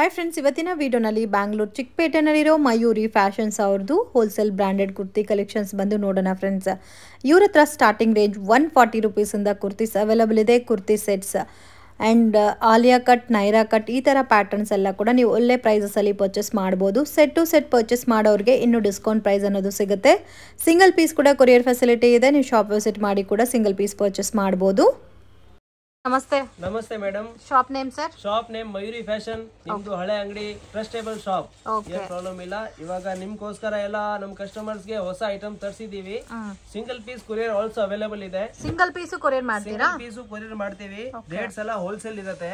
हाय friends, इवत्तिन वीडियोनल्लि बैंगलूर चिक्पेटेनल्लिरो मयूरी फैशन्स अवरदु होलसेल ब्रांडेड कुर्ती कलेक्शन्स बंदु नोडोण फ्रेंड्स। इवर हत्र स्टार्टिंग रेंज 140 रुपीस इंद कुर्तीस अवेलेबल इदे। Kurti sets and Alia cut, Naira cut ई ತರ ಪ್ಯಾಟರ್ನ್ಸ್ ಎಲ್ಲ ಕೂಡ ನೀವು ಒಳ್ಳೆ ಪ್ರೈಸಸ್ ಅಲ್ಲಿ ಪರ್ಚೇಸ್ ಮಾಡಬಹುದು। ಸೆಟ್ ಟು ಸೆಟ್ ಪರ್ಚೇಸ್ ಮಾಡೋರಿಗೆ ಇನ್ನು ಡಿಸ್ಕೌಂಟ್ ಪ್ರೈಸ್ ಅನ್ನೋದು ಸಿಗುತ್ತೆ। ಸಿಂಗಲ್ ಪೀಸ್ ಕೂಡ ಕೊರಿಯರ್ ಫೆಸಿಲಿಟಿ ಇದೆ, ನೀವು ಶಾಪ್ ವಿಸಿಟ್ ಮಾಡಿ ಕೂಡ ಸಿಂಗಲ್ ಪೀಸ್ ಪರ್ಚೇಸ್ ಮಾಡಬಹುದು। ನಮಸ್ತೆ ನಮಸ್ತೆ madam, shop name sir? Shop name Mayuri fashion, ನಿಮ್ಮದು ಹಳೆ ಅಂಗಡಿ, ಟ್ರಸ್ಟೇಬಲ್ ಶಾಪ್, ಏನು ಪ್ರಾಬ್ಲಮ್ ಇಲ್ಲ। ಇವಾಗ ನಿಮಗೋಸ್ಕರ ಎಲ್ಲ ನಮ್ಮ ಕಸ್ಟಮರ್ಸ್ ಗೆ ಹೊಸ ಐಟಮ್ ತರಿಸಿದೀವಿ। Single piece courier also available ಇದೆ। ಸಿಂಗಲ್ ಪೀಸ್ ಕೊರಿಯರ್ ಮಾಡ್ತೀರಾ? ಸಿಂಗಲ್ ಪೀಸ್ ಕೊರಿಯರ್ ಮಾಡ್ತೀವಿ। ರೇಟ್ಸ್ ಎಲ್ಲ ಹೋಲ್ಸೇಲ್ ಇರುತ್ತೆ,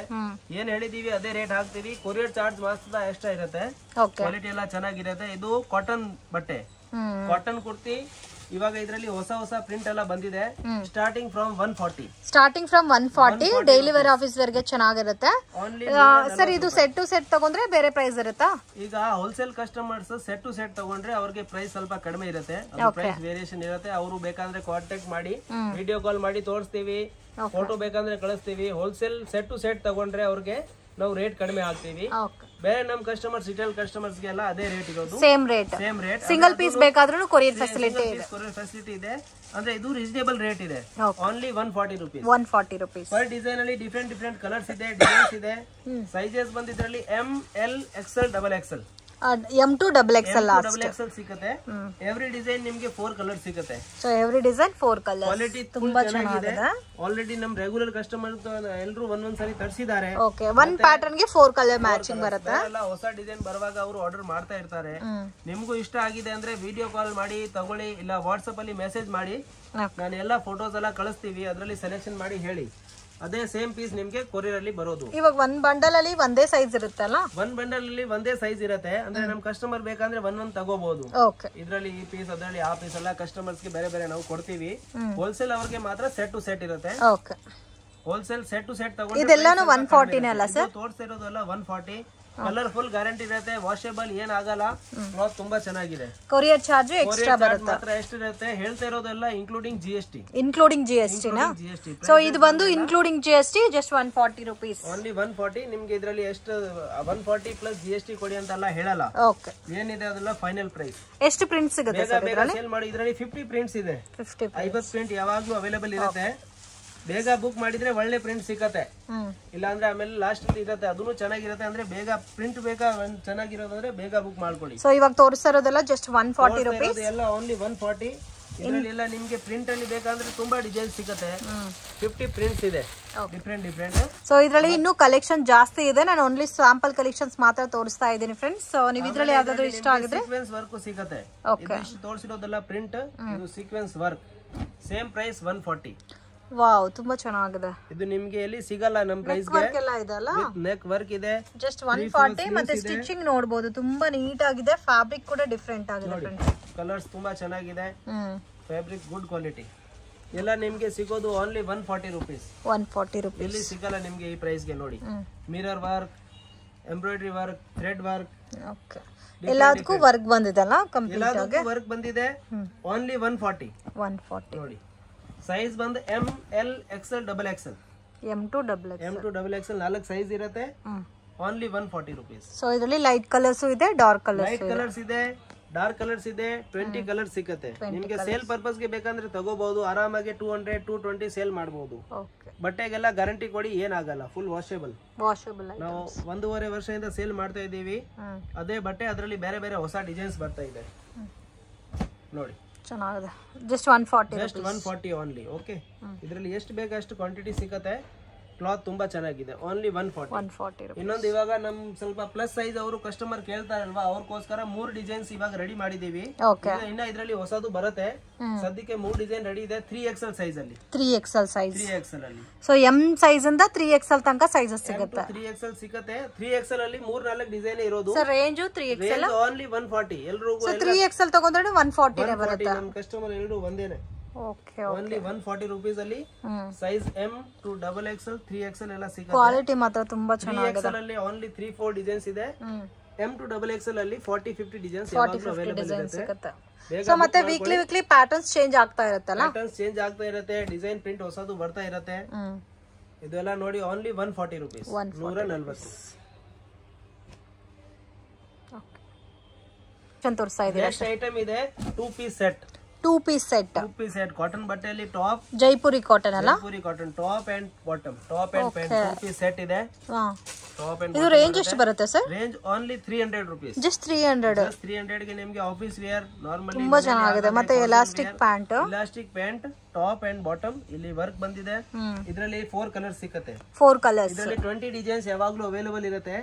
ಏನು ಹೇಳಿದೀವಿ ಅದೇ ರೇಟ್ ಹಾಕ್ತೀವಿ। ಕೊರಿಯರ್ ಚಾರ್ಜ್ ಮಾತ್ರ ಎಕ್ಸ್ಟ್ರಾ ಇರುತ್ತೆ, ಕ್ವಾಲಿಟಿ ಎಲ್ಲ ಚೆನ್ನಾಗಿರುತ್ತೆ। ಇದು ಕಾಟನ್ ಬಟ್ಟೆ, ಕಾಟನ್ ಕುರ್ತಿ। इवाग इदरल्लि होस होस प्रिंट एल्ल बंदिदे। Starting from 140 daily wear office wear गे ಚೆನ್ನಾಗಿರುತ್ತೆ ಸರ್। ಇದು ಸೆಟ್ ಟು ಸೆಟ್ ತಗೊಂಡ್ರೆ ಬೇರೆ ಪ್ರೈಸ್ ಇರುತ್ತಾ? ಈಗ wholesale customers set to set ತಗೊಂಡ್ರೆ ಅವರಿಗೆ ಪ್ರೈಸ್ ಸ್ವಲ್ಪ ಕಡಿಮೆ ಇರುತ್ತೆ, ಅದು ಪ್ರೈಸ್ ವೇರಿಯೇಷನ್ ಇರುತ್ತೆ। ಅವರು ಬೇಕಾದ್ರೆ ಕಾಂಟ್ಯಾಕ್ಟ್ ಮಾಡಿ, ವಿಡಿಯೋ ಕಾಲ್ ಮಾಡಿ ತೋರಿಸ್ತೀವಿ, ಫೋಟೋ ಬೇಕಾದ್ರೆ ಕಳಿಸ್ತೀವಿ। ಹೋಲ್ಸೇಲ್ ಸೆಟ್ ಟು ಸೆಟ್ ತಗೊಂಡ್ರೆ ಅವರಿಗೆ ನಾವು ರೇಟ್ ಕಡಿಮೆ ಹಾಕ್ತೀವಿ। ಬೇರೆ ನಮ್ಮ ಕಸ್ಟಮರ್ಸ್, ರಿಟೇಲ್ ಕಸ್ಟಮರ್ಸ್ ಗೆ ಎಲ್ಲ ಅದೇ ರೇಟ್ ಇರೋದು, ಸೇಮ್ ರೇಟ್। ಸಿಂಗಲ್ ಪೀಸ್ ಬೇಕಾದರೂ ಕೊರಿಯರ್ ಫೆಸಿಲಿಟಿ ಇದೆ, ಅಂದ್ರೆ ಇದು ರೀಸನೇಬಲ್ ರೇಟ್ ಇದೆ। ಓನ್ಲಿ 140 ರೂಪಾಯಿ ಪರ್ ಡಿಸೈನ್ ಅಲ್ಲಿ ಡಿಫರೆಂಟ್ ಕಲರ್ಸ್ ಇದೆ, ಡಿಸೈನ್ಸ್ ಇದೆ। ಸೈಜಸ್ ಬಂದಿದ್ರಲ್ಲಿ M, L, XL, XXL, M to XXL ಸಿಗುತ್ತೆ। ಎವ್ರಿ ಡಿಸೈನ್ ನಿಮಗೆ 4 ಕಲರ್ ಸಿಗುತ್ತೆ, so every design 4 colour, quality ತುಂಬಾ ಚೆನ್ನಾಗಿದೆ। ಆಲ್ರೆಡಿ ನಮ್ಮ ರೆಗ್ಯುಲರ್ ಕಸ್ಟಮರ್ ಎಲ್ಲರೂ ಒಂದೊಂದು ಸಾರಿ ತರಿಸಿದ್ದಾರೆ। ಓಕೆ, ಒಂದು ಪ್ಯಾಟರ್ನ್ ಗೆ 4 ಕಲರ್ ಮ್ಯಾಚಿಂಗ್ ಬರುತ್ತೆ। ಎಲ್ಲ ಹೊಸ ಡಿಸೈನ್ ಬರುವಾಗ ಅವರು ಆರ್ಡರ್ ಮಾಡ್ತಾ ಇರ್ತಾರೆ। ನಿಮಗೂ ಇಷ್ಟ ಆಗಿದೆ ಅಂದ್ರೆ ವಿಡಿಯೋ ಕಾಲ್ ಮಾಡಿ ತಗೊಳ್ಳಿ, ಇಲ್ಲ WhatsApp ಅಲ್ಲಿ ಮೆಸೇಜ್ ಮಾಡಿ, ನಾನು ಎಲ್ಲ ಫೋಟೋಸ್ ಎಲ್ಲ ಕಳಿಸ್ತೀವಿ, ಅದರಲ್ಲಿ ಸೆಲೆಕ್ಷನ್ ಮಾಡಿ ಹೇಳಿ। ಅದೇ ಸೇಮ್ ಪೀಸ್ ನಿಮಗೆ ಕೊರಿಯರ್ ಅಲ್ಲಿ ಬರೋದು। ಇವಾಗ ಒಂದು ಬಂಡಲ್ ಅಲ್ಲಿ ಒಂದೇ ಸೈಜ್ ಇರುತ್ತಲ್ಲ, ಅಂದ್ರೆ ನಮ್ಮ ಕಸ್ಟಮರ್ ಬೇಕಂದ್ರೆ ಒಂದೊಂದು ತಗೋಬಹುದು। ಇದರಲ್ಲಿ ಈ ಪೀಸ್, ಅದರಲ್ಲಿ ಆ ಪೀಸ್ ಎಲ್ಲ ಕಸ್ಟಮರ್ಸ್ ಗೆ ಬೇರೆ ನಾವು ಕೊಡ್ತೀವಿ। ಹೋಲ್ಸೇಲ್ ಅವರಿಗೆ ಮಾತ್ರ ಸೆಟ್ ಟು ಸೆಟ್ ಇರುತ್ತೆ। ಹೋಲ್ಸೇಲ್ ಸೆಟ್ ಟು ಸೆಟ್ ತಗೊಂಡ್ರೆ ಇದೆಲ್ಲಾನು 140ನೇ ಅಲ್ಲ ಸರ್? ತೋರಿಸಿರೋದಲ್ಲ 140। ಕಲರ್ಫುಲ್ ಗ್ಯಾರಂಟಿ ಇರುತ್ತೆ, ವಾಷೇಬಲ್, ಏನಾಗಲ್ಲ, ಕ್ಲಾತ್ ತುಂಬಾ ಚೆನ್ನಾಗಿದೆ। ಕೊರಿಯರ್ ಚಾರ್ಜ್ ಎಕ್ಸ್ಟ್ರಾ ಬರುತ್ತೆ, ಮಾತ್ರ ಎಷ್ಟಿರುತ್ತೆ ಹೇಳ್ತಾ ಇರೋದಲ್ಲ, including GST, including GST। So ಇದು ಬಂದು including GST just 140 rupees, only 140। ನಿಮಗೆ ಇದರಲ್ಲಿ ಎಷ್ಟು 140 ಪ್ಲಸ್ GST ಕೊಡಿ ಅಂತ ಅಲ್ಲ ಹೇಳಲ್ಲ, ಏನಿದೆ ಅದಲ್ಲ ಫೈನಲ್ ಪ್ರೈಸ್। ಎಷ್ಟು ಪ್ರಿಂಟ್ ಸಿಗುತ್ತೆ ಸರ್ ಇದರಲ್ಲಿ? ಸೇಲ್ ಮಾಡಿ, ಇದರಲ್ಲಿ 50 ಪ್ರಿಂಟ್ಸ್ ಇದೆ, 50 ಪ್ರಿಂಟ್ ಯಾವಾಗಲೂ ಅವೈಲೇಬಲ್ ಇರುತ್ತೆ। ಬೇಗ ಬುಕ್ ಮಾಡಿದ್ರೆ ಒಳ್ಳೆ ಪ್ರಿಂಟ್ ಸಿಕ್ಕತ್ತೆ, ಇಲ್ಲಾಂದ್ರೆ ಆಮೇಲೆ ಲಾಸ್ಟ್ ಇರುತ್ತೆ, ಅದೂ ಚೆನ್ನಾಗಿರುತ್ತೆ। ಅಂದ್ರೆ ಬೇಗ ಪ್ರಿಂಟ್ ಬೇಕಾ ಚೆನ್ನಾಗಿರೋದಂದ್ರೆ ಬೇಗ ಬುಕ್ ಮಾಡ್ಕೊಳ್ಳಿ। ಸೊ ಇವಾಗ ತೋರಿಸಿರೋದೆಲ್ಲ ಜಸ್ಟ್ 140 ರೂಪಾಯಿ, ಎಲ್ಲ ಓನ್ಲಿ 140। ಇದರಲ್ಲಿ ಎಲ್ಲ ನಿಮಗೆ ಪ್ರಿಂಟ್ ಅಲ್ಲಿ ಬೇಕಂದ್ರೆ ತುಂಬಾ ಡಿಸೈನ್ ಸಿಗುತ್ತೆ, 50 ಪ್ರಿಂಟ್ಸ್ ಇದೆ, ಡಿಫರೆಂಟ್। ಸೊ ಇದರಲ್ಲಿ ಇನ್ನು ಕಲೆಕ್ಷನ್ ಜಾಸ್ತಿ ಇದೆ, ನಾನು ಓನ್ಲಿ ಸ್ಯಾಂಪಲ್ ಕಲೆಕ್ಷನ್ಸ್ ಮಾತ್ರ ತೋರಿಸ್ತಾ ಇದ್ದೀನಿ ಫ್ರೆಂಡ್ಸ್। ಸೊ ನೀವು ಇದರಲ್ಲಿ ಯಾವ್ದಾದ್ರು ಇಷ್ಟ ಆಗಿದ್ರೆ ಸೀಕ್ವೆನ್ಸ್ ವರ್ಕ್ ಸಿಗುತ್ತೆ, ಇದಿಷ್ಟು ತೋರಿಸಿರೋದೆಲ್ಲ ಪ್ರಿಂಟ್, ಇದು sequence work, same price 140। Wow, ತುಂಬಾ ಚೆನ್ನಾಗಿದೆ ಇದು, ನಿಮಗೆ ಇಲ್ಲಿ ಸಿಗಲ್ಲ ನಮ್ಮ ಪ್ರೈಸ್ ಗೆ। ವರ್ಕ್ ಎಲ್ಲ ಇದೆ ಅಲ್ಲ, ನೆಕ್ ವರ್ಕ್ ಇದೆ, ಜಸ್ಟ್ 140 ಮತ್ತೆ ಸ್ಟಿಚಿಂಗ್ ನೋಡಬಹುದು, ತುಂಬಾ ನೀಟ್ ಆಗಿದೆ, ಫ್ಯಾಬ್ರಿಕ್ ಕೂಡ ಡಿಫರೆಂಟ್ ಆಗಿದೆ ಫ್ರೆಂಡ್ಸ್, ಕಲರ್ಸ್ ತುಂಬಾ ಚೆನ್ನಾಗಿದೆ, ಫ್ಯಾಬ್ರಿಕ್ ಗುಡ್ ಕ್ವಾಲಿಟಿ। ಎಲ್ಲ ನಿಮಗೆ ಸಿಗೋದು ಓನ್ಲಿ 140 ರೂಪಾಯಿ ಇಲ್ಲಿ ಸಿಗಲ್ಲ ನಿಮಗೆ ಈ ಪ್ರೈಸ್ ಗೆ ನೋಡಿ। Mirror work, embroidery work, thread work, okay, ಎಲ್ಲದಕ್ಕೂ ವರ್ಕ್ ಬಂದಿದೆ ಅಲ್ಲ, ಕಂಪ್ಲೀಟ್ ಆಗಿ ಎಲ್ಲದಕ್ಕೂ ವರ್ಕ್ ಬಂದಿದೆ, ಓನ್ಲಿ 140 ನೋಡಿ। ಸೈಜ್ ಬಂದು M, L, XL, XXL, M to XXL 4 size ಇರುತ್ತೆ, only 140 ರೂಪೀಸ್। ಸೋ ಇದರಲ್ಲಿ ಲೈಟ್ ಕಲರ್ಸ್ ಇದೆ, ಡಾರ್ಕ್ ಕಲರ್ಸ್ ಇದೆ, 20 ಕಲರ್ಸ್ ಸಿಗುತ್ತೆ ನಿಮಗೆ। ಸೇಲ್ ಪರ್ಪಸ್ ಗೆ ಬೇಕಂದ್ರೆ ತಗೋಬಹುದು ಆರಾಮಾಗಿ, 200 220 ಸೇಲ್ ಮಾಡಬಹುದು। ಬಟ್ಟೆಗೆಲ್ಲ ಗ್ಯಾರಂಟಿ ಕೊಡಿ, ಏನಾಗಲ್ಲ, ಫುಲ್ ವಾಷೇಬಲ್। ನಾವು 1.5 ವರ್ಷದಿಂದ ಸೇಲ್ ಮಾಡ್ತಾ ಇದ್ದೀವಿ ಅದೇ ಬಟ್ಟೆ, ಅದರಲ್ಲಿ ಬೇರೆ ಬೇರೆ ಹೊಸ ಡಿಸೈನ್ಸ್ ಬರ್ತಾ ಇದೆ ನೋಡಿ, ಚೆನ್ನಾಗಿದೆ। Just 140 only, okay. ಇದರಲ್ಲಿ ಎಷ್ಟು ಬೇಕು ಅಷ್ಟು ಕ್ವಾಂಟಿಟಿ ಸಿಗುತ್ತೆ, ಕ್ಲಾತ್ ತುಂಬಾ ಚೆನ್ನಾಗಿದೆ, ಓನ್ಲಿ 140। ಇನ್ನೊಂದು, ಇವಾಗ ನಮ್ ಸ್ವಲ್ಪ ಪ್ಲಸ್ ಸೈಜ್ ಅವರು ಕಸ್ಟಮರ್ ಕೇಳ್ತಾರಲ್ವಾ, ಅವ್ರಕೋಸ್ಕರ 3 ಡಿಸೈನ್ಸ್ ಇವಾಗ ರೆಡಿ ಮಾಡಿದೀವಿ, ಇನ್ನ ಇದರಲ್ಲಿ ಹೊಸದು ಬರುತ್ತೆ। ಸದ್ಯಕ್ಕೆ 3 ಡಿಸೈನ್ ರೆಡಿ ಇದೆ, 3XL ಸೈಜ್ ಅಲ್ಲಿ। ಸೋ M ಸೈಜ್ ಇಂದ 3XL ತನಕ ಸೈಜಸ್ ಸಿಗುತ್ತೆ, 3XL ಸಿಗುತ್ತೆ। 3XL ಅಲ್ಲಿ 3-4 ಡಿಸೈನ್ ಇರೋದು ಸರ್, ರೇಂಜ್ 3XL ಓನ್ಲಿ 140 ಎಲ್ಲರಿಗೂ। ಸೋ 3XL ತಗೊಂಡ್ರೆ 140 ನೇ ಬರುತ್ತೆ, ನಮ್ಮ ಕಸ್ಟಮರ್ ಎಲ್ಲರೂ ಒಂದೇನೇ, ಓಕೆ, ಓನ್ಲಿ 140 ರೂಪೀಸ್ ಅಲ್ಲಿ size M to XXL 3XL ಎಲ್ಲ ಸಿಗುತ್ತೆ, ಕ್ವಾಲಿಟಿ ಮಾತ್ರ ತುಂಬಾ ಚೆನ್ನಾಗಿದೆ। 3XL ಅಲ್ಲಿ ಓನ್ಲಿ 3-4 ಡಿಸೈನ್ಸ್ ಇದೆ, M ಟು XXL ಅಲ್ಲಿ 40-50 ಡಿಸೈನ್ಸ್ ಯಾವಾಗಲೂ ಅವೈಲೇಬಲ್ ಇರುತ್ತೆ। ಸೋ ಮತ್ತೆ ವೀಕ್ಲಿ ಪ್ಯಾಟರ್ನ್ಸ್ ಚೇಂಜ್ ಆಗ್ತಾ ಇರುತ್ತೆ ಅಲ್ಲ, ಡಿಸೈನ್ ಪ್ರಿಂಟ್ ಹೊಸದು ಬರ್ತಾ ಇರುತ್ತೆ। ಇದೆಲ್ಲ ನೋಡಿ only 140 rupees, 140 two piece set cotton बटेली top Jaipuri cotton top and bottom top and pant 2 piece set ಇದೆ टॉप एंड ಇದು ರೇಂಜ್ ಎಷ್ಟು ಬರುತ್ತೆ ಸರ್ ರೇಂಜ್ only 300 ರೂಪಾಯಿ just 300 ಗೆ ನಿಮಗೆ ಆಫೀಸ್ ವೇರ್ ನಾರ್ಮಲಿ ತುಂಬಾ ಚೆನ್ನಾಗಿದೆ ಮತ್ತೆ elastic pant top and bottom ಇಲ್ಲಿ ವರ್ಕ್ ಬಂದಿದೆ ಇದರಲ್ಲಿ 4 ಕಲರ್ಸ್ ಸಿಗುತ್ತೆ 4 ಕಲರ್ಸ್ ಇದರಲ್ಲಿ 20 ಡಿಸೈನ್ಸ್ ಯಾವಾಗಲೂ ಅವೈಲೇಬಲ್ ಇರುತ್ತೆ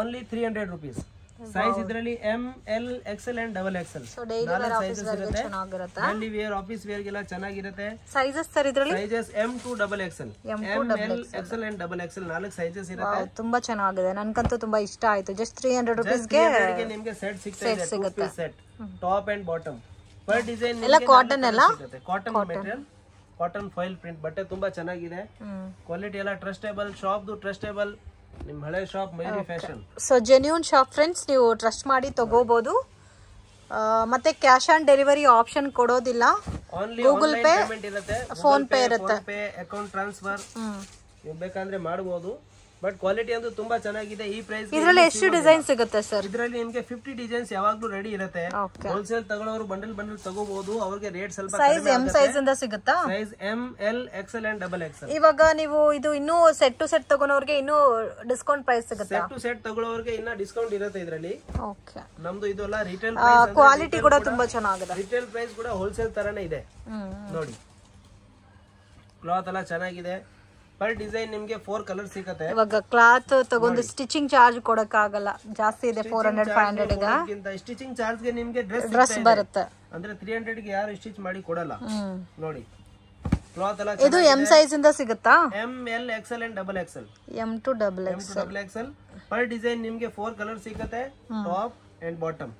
only 300 ರೂಪಾಯಿ साइज ಇದರಲ್ಲಿ M L XL and double XL so daily wear office wear ಗೆ ಚೆನ್ನಾಗಿರುತ್ತೆ ಡೈಲಿ ವೇರ್ ಆಫೀಸ್ ವೇರ್ ಗೆಲ್ಲ ಚೆನ್ನಾಗಿರುತ್ತೆ ಸೈಜಸ್ ಸರ್ ಇದರಲ್ಲಿ sizes M to double XL M L XL and double XL 4 sizes ಇರುತ್ತೆ ತುಂಬಾ ಚೆನ್ನಾಗಿದೆ ನನಗಂತೂ ತುಂಬಾ ಇಷ್ಟ ಆಯ್ತು just 300 ರೂಪಾಯಿಸ್ ಗೆ ನಿಮಗೆ ಸೆಟ್ ಸಿಗುತ್ತೆ set top and bottom per design ಎಲ್ಲ ಕಾಟನ್ ಅಲ್ಲ cotton material cotton foil print ಬಟ್ಟೆ ತುಂಬಾ ಚೆನ್ನಾಗಿದೆ ಕ್ವಾಲಿಟಿ ಎಲ್ಲ ಟ್ರಸ್ಟೇಬಲ್ ಶಾಪ್ ದು ಟ್ರಸ್ಟೇಬಲ್ ನಿಮ್ಮ ಹಳೆ shop Mayuri fashion so genuine shop friends ನೀವು ಟ್ರಸ್ಟ್ ಮಾಡಿ ತಗೋಬಹುದು ಮತ್ತೆ ಕ್ಯಾಶ್ ಆನ್ ಡೆಲಿವರಿ ಆಪ್ಷನ್ ಕೊಡೋದಿಲ್ಲ ಗೂಗಲ್ ಪೇ ಫೋನ್ ಪೇ ಇರುತ್ತೆ ಅಕೌಂಟ್ ಟ್ರಾನ್ಸ್‌ಫರ್ ನೀವು ಬೇಕಂದ್ರೆ ಮಾಡಬಹುದು ಬಟ್ ಕ್ವಾಲಿಟಿ ಅಂತೂ ತುಂಬಾ ಚೆನ್ನಾಗಿದೆ ಈ ಪ್ರೈಸ್ ಇದರಲ್ಲಿ ಎಷ್ಟು ಡಿಸೈನ್ ಸಿಗುತ್ತೆ ಸರ್ ಇದರಲ್ಲಿ ನಿಮಗೆ 50 ಡಿಸೈನ್ಸ್ ಯಾವಾಗಲೂ ರೆಡಿ ಇರುತ್ತೆ ಹೋಲ್ಸೇಲ್ ತಗೊಳ್ಳೋರು ಬಂಡಲ್ ತಗೋಬಹುದು ಅವರಿಗೆ ರೇಟ್ ಸ್ವಲ್ಪ ಸೈಜ್ M ಸೈಜ್ ಇಂದ ಸಿಗುತ್ತಾ size M L XL and double XL ಇವಾಗ ನೀವು ಇದು ಇನ್ನೂ ಸೆಟ್ ಟು ಸೆಟ್ ತಗೊಳ್ಳೋರಿಗೆ ಇನ್ನೂ ಡಿಸ್ಕೌಂಟ್ ಪ್ರೈಸ್ ಸಿಗುತ್ತೆ ಸೆಟ್ ಟು ಸೆಟ್ ತಗೊಳ್ಳೋರಿಗೆ ಇನ್ನೂ ಡಿಸ್ಕೌಂಟ್ ಇರುತ್ತೆ ಇದರಲ್ಲಿ ಓಕೆ ನಮ್ದು ಇದೆಲ್ಲ ರಿಟೇಲ್ ಪ್ರೈಸ್ ಕ್ವಾಲಿಟಿ ಕೂಡ ತುಂಬಾ ಚೆನ್ನಾಗಿದೆ ರಿಟೇಲ್ ಪ್ರೈಸ್ ಕೂಡ ಹೋಲ್ಸೇಲ್ ತರನೇ ಇದೆ ನೋಡಿ ಕ್ಲಾತ್ ಎಲ್ಲ ಚೆನ್ನಾಗಿದೆ पर डिजाइन ನಿಮಗೆ 4 ಕಲರ್ ಸಿಗುತ್ತೆ ಇವಾಗ ಕ್ಲಾತ್ ತಗೊಂಡು ಸ್ಟಿಚಿಂಗ್ ಚಾರ್ಜ್ ಕೊಡಕ ಆಗಲ್ಲ ಜಾಸ್ತಿ ಇದೆ 400 500 ಗೆ ಇಂತ ಸ್ಟಿಚಿಂಗ್ ಚಾರ್ಜ್ ಗೆ ನಿಮಗೆ ಡ್ರೆಸ್ ಬರುತ್ತೆ ಅಂದ್ರೆ 300 ಗೆ ಯಾರು ಸ್ಟಿಚ್ ಮಾಡಿ ಕೊಡಲ್ಲ ನೋಡಿ ಕ್ಲಾತ್ ಅಲ್ಲ ಇದು M ಸೈಜ್ ಇಂದ ಸಿಗುತ್ತಾ M L XL and double XL M to double XL per design ನಿಮಗೆ 4 ಕಲರ್ ಸಿಗುತ್ತೆ ಟಾಪ್ ಅಂಡ್ ಬಾಟಮ್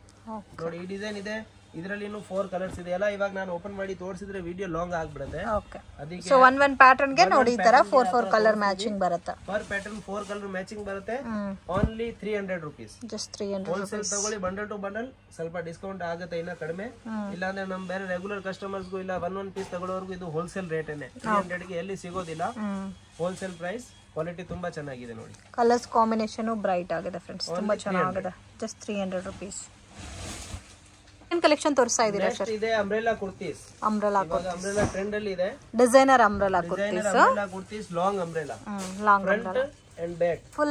ನೋಡಿ ಈ ಡಿಸೈನ್ ಇದೆ ಇದರಲ್ಲಿನೂ 4 ಕಲರ್ಸ್ ಇದೆ ಅಲ್ಲ ಇವಾಗ ನಾನು ಓಪನ್ ಮಾಡಿ ತೋರಿಸಿದ್ರೆ ವಿಡಿಯೋ ಲಾಂಗ್ ಆಗಿಬಿಡುತ್ತೆ ಓಕೆ ಅದಕ್ಕೆ ಸೋ 1 ಪ್ಯಾಟರ್ನ್ ಗೆ ನೋಡಿ ಈ ತರ 4 ಕಲರ್ ಮ್ಯಾಚಿಂಗ್ ಬರುತ್ತೆ ಪರ್ ಪ್ಯಾಟರ್ನ್ 4 ಕಲರ್ ಮ್ಯಾಚಿಂಗ್ ಬರುತ್ತೆ only 300 ರೂಪಾಯಿ just 300 ಹೋಲ್ಸೇಲ್ ತಗೊಳ್ಳಿ ಬಂಡಲ್ ಟು ಬಂಡಲ್ ಸ್ವಲ್ಪ ಡಿಸ್ಕೌಂಟ್ ಆಗುತ್ತೆ ಇನ್ನ ಕಡಿಮೆ ಇಲ್ಲ ಅಂದ್ರೆ ನಮ್ಮ ಬೇರೆ ರೆಗ್ಯುಲರ್ ಕಸ್ಟಮರ್ಸ್ ಗೂ ಇಲ್ಲ 1 ಪೀಸ್ ತಗೊಳ್ಳೋವರೆಗೂ ಇದು ಹೋಲ್ಸೇಲ್ ರೇಟ್ ಏನೇ 300 ಗೆ ಎಲ್ಲಿ ಸಿಗೋದಿಲ್ಲ ಹೋಲ್ಸೇಲ್ ಪ್ರೈಸ್ ಕ್ವಾಲಿಟಿ ತುಂಬಾ ಚೆನ್ನಾಗಿದೆ ನೋಡಿ ಕಲರ್ಸ್ ಕಾಂಬಿನೇಷನ್ ಬ್ರೈಟ್ ಆಗಿದೆ ಫ್ರೆಂಡ್ಸ್ ತುಂಬಾ ಚೆನ್ನಾಗಿದೆ just 300 ರೂಪಾಯಿ कलेक्शन ತೋರಿಸ್ತಾ ಇದೀರಾ ಸರ್ ಇದೆ ಅಂಬ್ರೆಲಾ ಕುರ್ತೀಸ್ ಟ್ರೆಂಡ್ ಅಲ್ಲಿ ಇದೆ designer umbrella kurtis long front and back full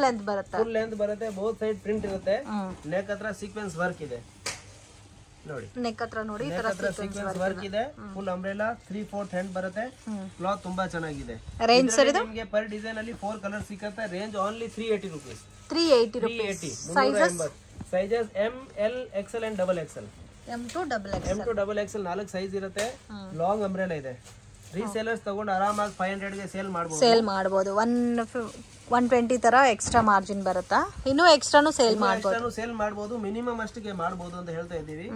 length ಬರುತ್ತೆ ಬೋತ್ ಸೈಡ್ ಪ್ರಿಂಟ್ ಇರುತ್ತೆ ನೆಕ್ ಹತ್ರ ಸೀಕ್ವೆನ್ಸ್ ವರ್ಕ್ ಇದೆ ನೋಡಿ ನೆಕ್ ಹತ್ರ ನೋಡಿ ಈ ತರ ಸೀಕ್ವೆನ್ಸ್ ವರ್ಕ್ ಇದೆ ಫುಲ್ ಅಂಬ್ರೆಲಾ 3/4 ಹ್ಯಾಂಡ್ ಬರುತ್ತೆ ಕ್ಲಾತ್ ತುಂಬಾ ಚೆನ್ನಾಗಿದೆ ರೇಂಜ್ ಸರ್ ಇದು ನಿಮಗೆ ಪರ್ ಡಿಸೈನ್ ಅಲ್ಲಿ 4 ಕಲರ್ ಸಿಗುತ್ತೆ ರೇಂಜ್ only 380 ರೂಪಾಯಿ sizes M L XL and double XL M to double XL 4 size ಇರುತ್ತೆ ಲಾಂಗ್ ಅಂಬ್ರೆಲಾ ಇದೆ ರೀಸೆಲ್ಲರ್ಸ್ ತಗೊಂಡು ಆರಾಮಾಗಿ 500 ಗೆ ಸೇಲ್ ಮಾಡಬಹುದು 120 ತರ ಎಕ್ಸ್ಟ್ರಾ ಮಾರ್ಜಿನ್ ಬರುತ್ತಾ ಇನ್ನು ಎಕ್ಸ್ಟ್ರಾನು ಸೇಲ್ ಮಾಡಬಹುದು ಮಿನಿಮಮ್ ಅಷ್ಟಕ್ಕೆ ಮಾಡಬಹುದು ಅಂತ ಹೇಳ್ತಾ ಇದ್ದೀವಿ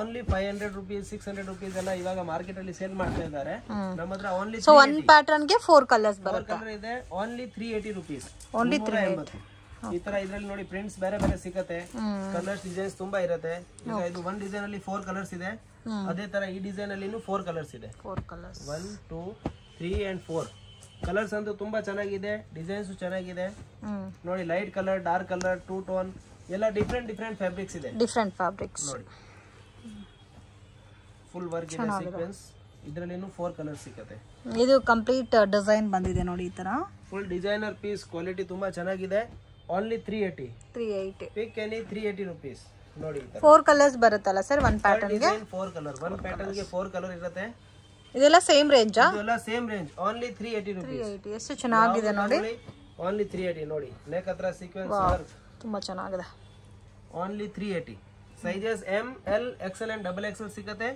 only 500 ರೂಪಾಯಿ 600 ರೂಪಾಯಿ ಎಲ್ಲ ಇವಾಗ ಮಾರ್ಕೆಟ್ ಅಲ್ಲಿ ಸೇಲ್ ಮಾಡ್ತಾ ಇದ್ದಾರೆ ನಮ್ಮತ್ರ only ಸೋ ಒನ್ ಪ್ಯಾಟರ್ನ್ ಗೆ 4 ಕಲರ್ಸ್ ಬರುತ್ತೆ ಇದೆ only 380 ರೂಪಾಯಿ only 380 ಈ ತರ ಇದರಲ್ಲಿ ನೋಡಿ ಪ್ರಿಂಟ್ಸ್ ಬೇರೆ ಬೇರೆ ಸಿಗುತ್ತೆ ಕಲರ್ಸ್ ಡಿಸೈನ್ಸ್ ತುಂಬಾ ಇರುತ್ತೆ ಇದು ಒಂದು ಡಿಸೈನ್ ಅಲ್ಲಿ 4 ಕಲರ್ಸ್ ಇದೆ ಅದೇ ತರ ಈ ಡಿಸೈನ್ ಅಲ್ಲಿನೂ 4 ಕಲರ್ಸ್ ಇದೆ 1 2 3 and 4 ಕಲರ್ಸ್ ಅಂತೂ ತುಂಬಾ ಚೆನ್ನಾಗಿದೆ ಡಿಸೈನ್ಸ್ ಚೆನ್ನಾಗಿದೆ ನೋಡಿ light colour dark colour two tone ಎಲ್ಲ ಡಿಫರೆಂಟ್ ಫ್ಯಾಬ್ರಿಕ್ಸ್ ಇದೆ ನೋಡಿ ಫುಲ್ ವರ್ಕ್ ಇದೆ ಸೀಕ್ವೆನ್ಸ್ ಇದರಲ್ಲಿನೂ 4 ಕಲರ್ಸ್ ಸಿಗುತ್ತೆ ಇದು ಕಂಪ್ಲೀಟ್ ಡಿಸೈನ್ ಬಂದಿದೆ ನೋಡಿ ಈ ತರ ಫುಲ್ ಡಿಸೈನರ್ ಪೀಸ್ ಕ್ವಾಲಿಟಿ ತುಂಬಾ ಚೆನ್ನಾಗಿದೆ only 380 pick any 380 rupees ನೋಡಿ 4 ಕಲರ್ಸ್ ಬರುತ್ತಲ್ಲ ಸರ್ ಒನ್ ಪ್ಯಾಟರ್ನ್ ಗೆ 4 ಕಲರ್ ಒನ್ ಪ್ಯಾಟರ್ನ್ ಗೆ 4 ಕಲರ್ ಇರುತ್ತೆ ಇದೆಲ್ಲ ಸೇಮ್ ರೇಂಜ್ only 380 rupees 380 ಎಷ್ಟು ಚೆನ್ನಾಗಿದೆ ನೋಡಿ only 380 ನೋಡಿ ನೆಕ್ ಹತ್ರ ಸೀಕ್ವೆನ್ಸ್ ವರ್ಕ್ ತುಂಬಾ ಚೆನ್ನಾಗಿದೆ only 380 sizes M L XL and double XL ಸಿಗುತ್ತೆ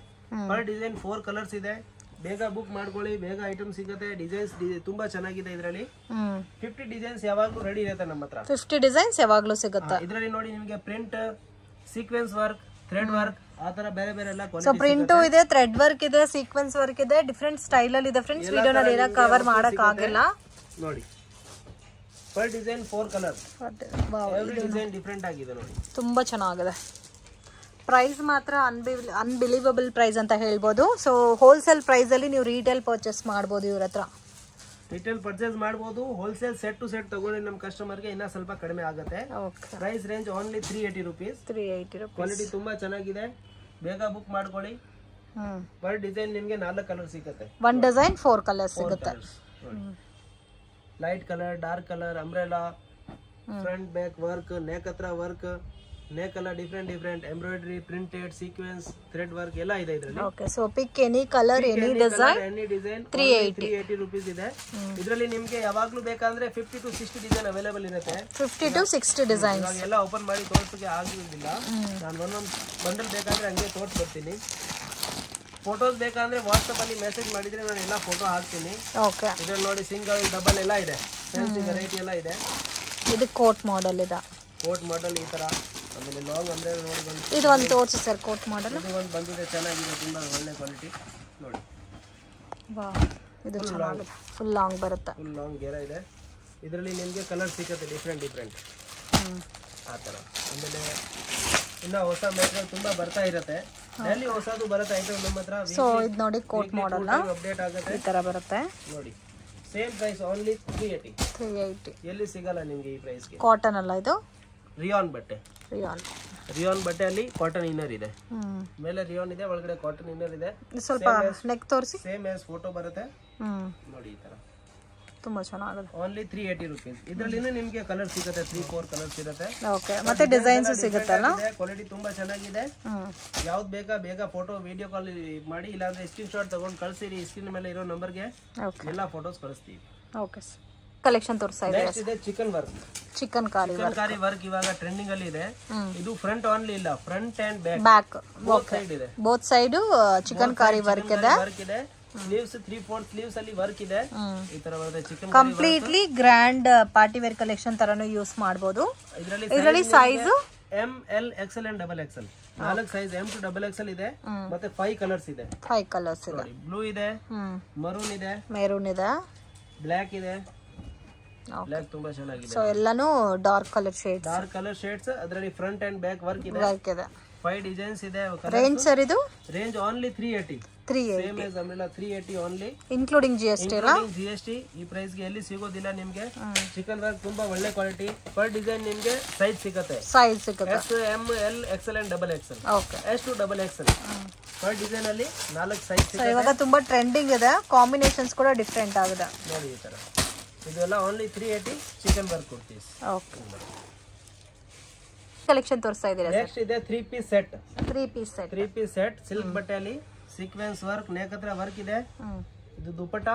ಪರ್ ಡಿಸೈನ್ 4 ಕಲರ್ಸ್ ಇದೆ ಬೇಗ ಬುಕ್ ಮಾಡ್ಕೊಳ್ಳಿ ಬೇಗ ಐಟಮ್ ಸಿಗುತ್ತೆ ಡಿಸೈನ್ಸ್ ತುಂಬಾ ಚೆನ್ನಾಗಿದೆ ಇದರಲ್ಲಿ 50 ಡಿಸೈನ್ಸ್ ಯಾವಾಗಲೂ ರೆಡಿ ಇರುತ್ತೆ ನಮ್ಮತ್ರ 50 ಡಿಸೈನ್ಸ್ ಯಾವಾಗಲೂ ಸಿಗುತ್ತೆ ಇದರಲ್ಲಿ ನೋಡಿ ನಿಮಗೆ print sequence work thread work ಆತರ ಬೇರೆ ಬೇರೆ ಎಲ್ಲಾ ಕ್ವಾಲಿಟಿ ಇದೆ ಸೋ ಪ್ರಿಂಟ್ ಇದೆ ಥ್ರೆಡ್ ವರ್ಕ್ ಇದೆ ಸೀಕ್ವೆನ್ಸ್ ವರ್ಕ್ ಇದೆ ಡಿಫರೆಂಟ್ ಸ್ಟೈಲ್ ಅಲ್ಲಿ ಇದೆ ಫ್ರೆಂಡ್ಸ್ ವಿಡಿಯೋನಲ್ಲಿ ಏನೋ ಕವರ್ ಮಾಡಕ ಆಗಲ್ಲ ನೋಡಿ ಪರ್ ಡಿಸೈನ್ 4 ಕಲರ್ ವಾಹ್ ಎವರಿ ಡಿಸೈನ್ ಡಿಫರೆಂಟ್ ಆಗಿದೆ ನೋಡಿ ತುಂಬಾ ಚೆನ್ನಾಗಿದೆ ಪ್ರೈಸ್ ಮಾತ್ರ ಅನ್ಬಿಲೀವಬಲ್ ಪ್ರೈಸ್ ಅಂತ ಹೇಳ್ಬೋದು ಸೋ ಹೋಲ್ಸೇಲ್ ಪ್ರೈಸ್ ಅಲ್ಲಿ ನೀವು ರೀಟೇಲ್ ಪರ್ಚೇಸ್ ಮಾಡಬಹುದು ಇವರತ್ರ ರಿಟೇಲ್ ಪರ್ಚೇಸ್ ಮಾಡಬಹುದು ಹೋಲ್ಸೇಲ್ ಸೆಟ್ ಟು ಸೆಟ್ ತಗೊಂಡ್ರೆ ನಮ್ಮ ಕಸ್ಟಮರ್ ಗೆ ಇನ್ನ ಸ್ವಲ್ಪ ಕಡಿಮೆ ಆಗುತ್ತೆ ಪ್ರೈಸ್ ರೇಂಜ್ ಓನ್ಲಿ 380 ರೂಪಾಯಿ 380 ರೂಪಾಯಿ ಕ್ವಾಲಿಟಿ ತುಂಬಾ ಚೆನ್ನಾಗಿದೆ ಬೇಗ ಬುಕ್ ಮಾಡ್ಕೊಳ್ಳಿ ಬರ್ ಡಿಸೈನ್ ನಿಮಗೆ 4 ಕಲರ್ ಸಿಗುತ್ತೆ ಒನ್ ಡಿಸೈನ್ 4 ಕಲರ್ ಸಿಗುತ್ತೆ light colour dark colour umbrella front back work neck ಹತ್ರ work neck colour different different embroidery printed sequence thread work ಎಲ್ಲ ಇದೆ ಇದರಲ್ಲಿ okay so pick any colour any design 380 ರೂಪಾಯಿ ಇದೆ ಇದರಲ್ಲಿ ನಿಮಗೆ ಯಾವಾಗಲೂ ಬೇಕಂದ್ರೆ 50 ಟು 60 ಡಿಸೈನ್ ಅವೈಲೇಬಲ್ ಇರುತ್ತೆ 50 ಟು 60 ಡಿಸೈನ್ಸ್ ಇದೆಲ್ಲ ಓಪನ್ ಮಾಡಿ ತೋರಿಸೋಕೆ ಆಗೋದಿಲ್ಲ ನಾನು ಒಂದೊಂದು ಬಂಡಲ್ ಬೇಕಂದ್ರೆ ಹಂಗೇ ತೋರಿಸಿ ಬರ್ತೀನಿ ಫೋಟೋಸ್ ಬೇಕಂದ್ರೆ WhatsApp ಅಲ್ಲಿ ಮೆಸೇಜ್ ಮಾಡಿದ್ರೆ ನಾನು ಎಲ್ಲಾ ಫೋಟೋ ಹಾಕ್ತೀನಿ ಓಕೆ ಇದರಲ್ಲಿ ನೋಡಿ ಸಿಂಗಲ್ ಡಬಲ್ ಎಲ್ಲ ಇದೆ ಫ್ಯಾನ್ಸಿ ವೆರೈಟಿ ಎಲ್ಲ ಇದೆ ಇದು ಕೋಟ್ ಮಾಡೆಲ್ ಇದೆ ಕೋಟ್ ಮಾಡೆಲ್ ಈ ತರ ಆಮೇಲೆ ಲಾಂಗ್ ಅಂದ್ರೆ ನೋಡಿ ಬಂತು ಇದು ಒಂದು ತೋರಿಸಿ ಸರ್ ಕೋಟ್ ಮಾಡಲ್ ಇದು ಒಂದು ಬಂದಿದೆ ಚೆನ್ನಾಗಿದೆ ತುಂಬಾ ಒಳ್ಳೆ ಕ್ವಾಲಿಟಿ ನೋಡಿ ವಾಹ್ ಇದು ಚೆನ್ನಾಗಿದೆ ಫುಲ್ ಲಾಂಗ್ ಬರುತ್ತೆ ಫುಲ್ ಲಾಂಗ್ ಗೆರ ಇದೆ ಇದರಲ್ಲಿ ನಿಮಗೆ ಕಲರ್ ಸಿಗುತ್ತೆ ಡಿಫರೆಂಟ್ ಡಿಫರೆಂಟ್ ಆ ತರ ಆಮೇಲೆ ಇನ್ನ ಹೊಸ ಮೆಟೀರಿಯಲ್ ತುಂಬಾ ಬರ್ತಾ ಇರುತ್ತೆ ಡೈಲಿ ಹೊಸದು ಬರುತ್ತೆ ಐಟಂ ನಮ್ಮತ್ರ ಸೋ ಇದು ನೋಡಿ ಕೋಟ್ ಮಾಡಲ್ ಅಪ್ಡೇಟ್ ಆಗುತ್ತೆ ಈ ತರ ಬರುತ್ತೆ ನೋಡಿ ಸೇಮ್ ಪ್ರೈಸ್ only 380 ಎಲ್ಲಿ ಸಿಗಲ್ಲ ನಿಮಗೆ ಈ ಪ್ರೈಸ್ ಗೆ ಕಾಟನ್ ಅಲ್ಲ ಇದು ರಿಯಾನ್ ಬಟ್ಟೆ ರಿಯಾನ್ ಬಟ್ಟೆ ಅಲ್ಲಿ ಕಾಟನ್ ಇನ್ನರ್ ಇದೆ ಮೇಲೆ ರಿಯಾನ್ ಇದೆ ಒಳಗಡೆ ಕಾಟನ್ ಇನ್ನರ್ ಇದೆ ಸ್ವಲ್ಪ ನೆಕ್ ತೋರಿಸಿ ಸೇಮ್ ಆಸ್ ಫೋಟೋ ಬರುತ್ತೆ ನೋಡಿ ಈ ತರ ತುಂಬಾ ಚೆನ್ನಾಗಿದೆ only 380 ರೂಪಾಯಿ ಇದರಲ್ಲಿನೇ ನಿಮಗೆ ಕಲರ್ ಸಿಗುತ್ತೆ 3 4 ಕಲರ್ ಸಿಗುತ್ತೆ ಓಕೆ ಮತ್ತೆ ಡಿಸೈನ್ಸ್ ಸಿಗುತ್ತೆ ಅಲ್ಲ ಕ್ವಾಲಿಟಿ ತುಂಬಾ ಚೆನ್ನಾಗಿದೆ ಯಾವುದು ಬೇಕಾ ಬೇಗ ಫೋಟೋ ವಿಡಿಯೋ ಕಾಲ್ ಮಾಡಿ ಇಲ್ಲ ಅಂದ್ರೆ ಸ್ಕ್ರೀನ್ ಶಾಟ್ ತಗೊಂಡು ಕಳಿಸಿರಿ ಸ್ಕ್ರೀನ್ ಮೇಲೆ ಇರೋ ನಂಬರ್ ಗೆ ಎಲ್ಲಾ ಫೋಟೋಸ್ ಕಳಿಸ್ತೀವಿ ಓಕೆ ಸರ್ ಕಲೆಕ್ಷನ್ ತೋರಿಸ್ತಾ ಇದ್ದೀರಾ ನೆಕ್ಸ್ಟ್ ಇದೆ ಚಿಕನ್ ಕಾರಿ ವರ್ಕ್ ಇವಾಗ ಟ್ರೆಂಡಿಂಗ್ ಅಲ್ಲಿ ಇದೆ ಇದು ಫ್ರಂಟ್ ಆನ್ಲಿ ಇಲ್ಲ front and back both side chikankari work ಇದೆ ಸ್ಲೀವ್ಸ್ 3/4 ಸ್ಲೀವ್ಸ್ ಅಲ್ಲಿ ವರ್ಕ್ ಇದೆ ಈ ತರ ಬರುತ್ತೆ chikan completely grand party wear collection ತರನು ಯೂಸ್ ಮಾಡಬಹುದು ಇದರಲ್ಲಿ size M L XL and double XL ನಾಲ್ಕು size M to double XL ಇದೆ ಮತ್ತೆ 5 ಕಲರ್ಸ್ ಇದೆ ಬ್ಲೂ ಇದೆ ಮರೂನ್ ಇದೆ ಬ್ಲಾಕ್ ಇದೆ ಬ್ಲಾಕ್ ತುಂಬಾ ಚೆನ್ನಾಗಿದೆ ಸೋ ಎಲ್ಲಾನು ಡಾರ್ಕ್ ಕಲರ್ ಶೇಡ್ಸ್ ಅದರಲ್ಲಿ ಫ್ರಂಟ್ ಅಂಡ್ ಬ್ಯಾಕ್ ವರ್ಕ್ ಇದೆ 5 ಡಿಸೈನ್ಸ್ ಇದೆ ರೇಂಜ್ ಸರ್ ಇದು range only 380 same as umbrella 380 only including GST ಅಲ್ಲ GST ಈ ಪ್ರೈಸ್ ಗೆ ಎಲ್ಲಿ ಸಿಗೋದಿಲ್ಲ ನಿಮಗೆ ಚಿಕನ್ ವರ್ಕ್ ತುಂಬಾ ಒಳ್ಳೆ ಕ್ವಾಲಿಟಿ ಪರ್ ಡಿಸೈನ್ ನಿಮಗೆ ಸೈಜ್ ಸಿಗುತ್ತೆ S M L XL and double XL okay S to double XL per design ಅಲ್ಲಿ 4 ಸೈಜ್ ಸಿಗುತ್ತೆ ಇವಾಗ ತುಂಬಾ ಟ್ರೆಂಡಿಂಗ್ ಇದೆ ಕಾಂಬಿನೇಷನ್ಸ್ ಕೂಡ ಡಿಫರೆಂಟ್ ಆಗಿದೆ ನೋಡಿ ಈ ತರ ಇದೆಲ್ಲ only 380 ಚಿಕನ್ ವರ್ಕ್ ಕೊಡ್ತೀವಿ ಓಕೆ ಕಲೆಕ್ಷನ್ ತೋರಿಸ್ತಾ ಇದ್ದೀರಾ ಸರ್ ನೆಕ್ಸ್ಟ್ ಇದೆ 3 ಪೀಸ್ ಸೆಟ್ ಸಿಲ್ಕ್ ಬಟ್ಟೆಯಲ್ಲಿ ಸೀಕ್ವೆನ್ಸ್ ವರ್ಕ್ ನೇಕ್ ಹತ್ರ ವರ್ಕ್ ಇದೆ ಇದು dupatta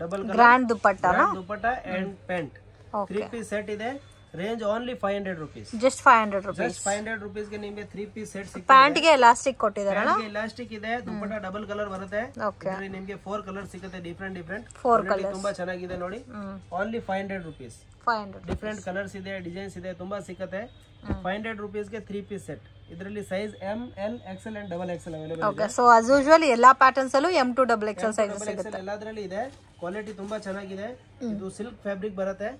double colour grand dupatta and pant 3 piece set ಇದೆ ರೇಂಜ್ only 500 ರೂಪಾಯಿ just 500 ರೂಪಾಯಿ ಗೆ ನಿಮಗೆ 3 ಪೀಸ್ ಸೆಟ್ ಸಿಗುತ್ತೆ ಪ್ಯಾಂಟ್ ಗೆ ಎಲಾಸ್ಟಿಕ್ ಕೊಟ್ಟಿದ್ದಾರೆ ಅಲ್ಲ ಪ್ಯಾಂಟ್ ಗೆ ಎಲಾಸ್ಟಿಕ್ ಇದೆ ದುಪಟ್ಟಾ ಡಬಲ್ ಕಲರ್ ಬರುತ್ತೆ ಇದರಲ್ಲಿ ನಿಮಗೆ 4 ಕಲರ್ ಸಿಗುತ್ತೆ ಡಿಫರೆಂಟ್ 4 ಕಲರ್ ತುಂಬಾ ಚೆನ್ನಾಗಿದೆ ನೋಡಿ only 500 ರೂಪಾಯಿ 500 ಡಿಫರೆಂಟ್ ಕಲರ್ಸ್ ಇದೆ ಡಿಸೈನ್ಸ್ ಇದೆ ತುಂಬಾ ಸಿಗುತ್ತೆ 500 ರೂಪಾಯಿ ಗೆ 3 ಪೀಸ್ ಸೆಟ್ ಇದರಲ್ಲಿ size M L XL and double XL available ಇದೆ ಓಕೆ ಸೋ as usual ಎಲ್ಲಾ ಪ್ಯಾಟರ್ನ್ಸ್ ಅಲ್ಲೂ M to double XL size ಸಿಗುತ್ತೆ ಎಲ್ಲಾದ್ರಲ್ಲಿ ಇದೆ ಕ್ವಾಲಿಟಿ ತುಂಬಾ ಚೆನ್ನಾಗಿದೆ ಇದು ಸಿಲ್ಕ್ ಫ್ಯಾಬ್ರಿಕ್ ಬರುತ್ತೆ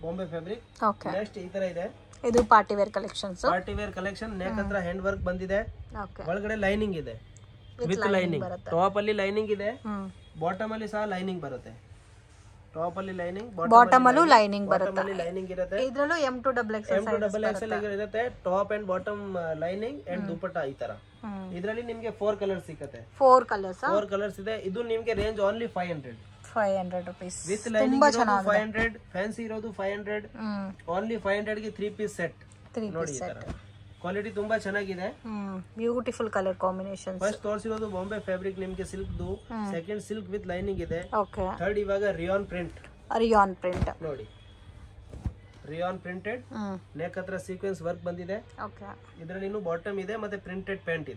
बॉम्बे फैब्रिक ओके नेक्स्ट ಈ ತರ ಇದೆ ಇದು ಪಾರ್ಟಿ ವೇರ್ ಕಲೆಕ್ಷನ್ नेक ಹತ್ರ ಹ್ಯಾಂಡ್ ವರ್ಕ್ ಬಂದಿದೆ ಓಕೆ ಒಳಗಡೆ ಲೈನಿಂಗ್ ಇದೆ ವಿತ್ ಲೈನಿಂಗ್ ಟಾಪ್ ಅಲ್ಲಿ ಲೈನಿಂಗ್ ಇದೆ ಬಾಟಮ್ ಅಲ್ಲಿ ಸಹ ಲೈನಿಂಗ್ ಬರುತ್ತೆ ಟಾಪ್ ಅಲ್ಲಿ ಲೈನಿಂಗ್ ಬಾಟಮ್ ಅಲ್ಲೂ ಲೈನಿಂಗ್ ಬರುತ್ತೆ ಬಾಟಮ್ ಅಲ್ಲಿ ಲೈನಿಂಗ್ ಇರುತ್ತೆ ಇದರಲ್ಲೂ M2 double XL ಇರುತ್ತೆ top and bottom lining and dupatta ಈ ತರ ಇದರಲ್ಲಿ ನಿಮಗೆ 4 ಕಲರ್ಸ್ ಸಿಗುತ್ತೆ 4 ಕಲರ್ಸ್ ಇದೆ ಇದು ನಿಮಗೆ range only 500 rupees with lining 500 fancy ಇರೋದು 500 only 500 ಗೆ 3 ಪೀಸ್ ಸೆಟ್ ಕ್ವಾಲಿಟಿ ತುಂಬಾ ಚೆನ್ನಾಗಿದೆ ಬ್ಯೂಟಿಫುಲ್ ಕಲರ್ ಕಾಂಬಿನೇಷನ್ಸ್ ಫಸ್ಟ್ ತೋರಿಸಿರೋದು ಬಾಂಬೆ ಫ್ಯಾಬ್ರಿಕ್ ನಿಮಗೆ ಸಿಲ್ಕ್ ದು ಸೆಕೆಂಡ್ ಸಿಲ್ಕ್ ವಿತ್ ಲೈನಿಂಗ್ ಇದೆ ಓಕೆ ಥರ್ಡ್ ಇವಾಗ ರಿಯಾನ್ ಪ್ರಿಂಟ್ ನೋಡಿ ರಿಯಾನ್ ಪ್ರಿಂಟೆಡ್ ನೆಕ್ ಹತ್ರ ಸೀಕ್ವೆನ್ಸ್ ವರ್ಕ್ ಬಂದಿದೆ ಓಕೆ ಇದರಲ್ಲಿ ಇನ್ನು ಬಾಟಮ್ ಇದೆ ಮತ್ತೆ ಪ್ರಿಂಟೆಡ್ ಪ್ಯಾಂಟ್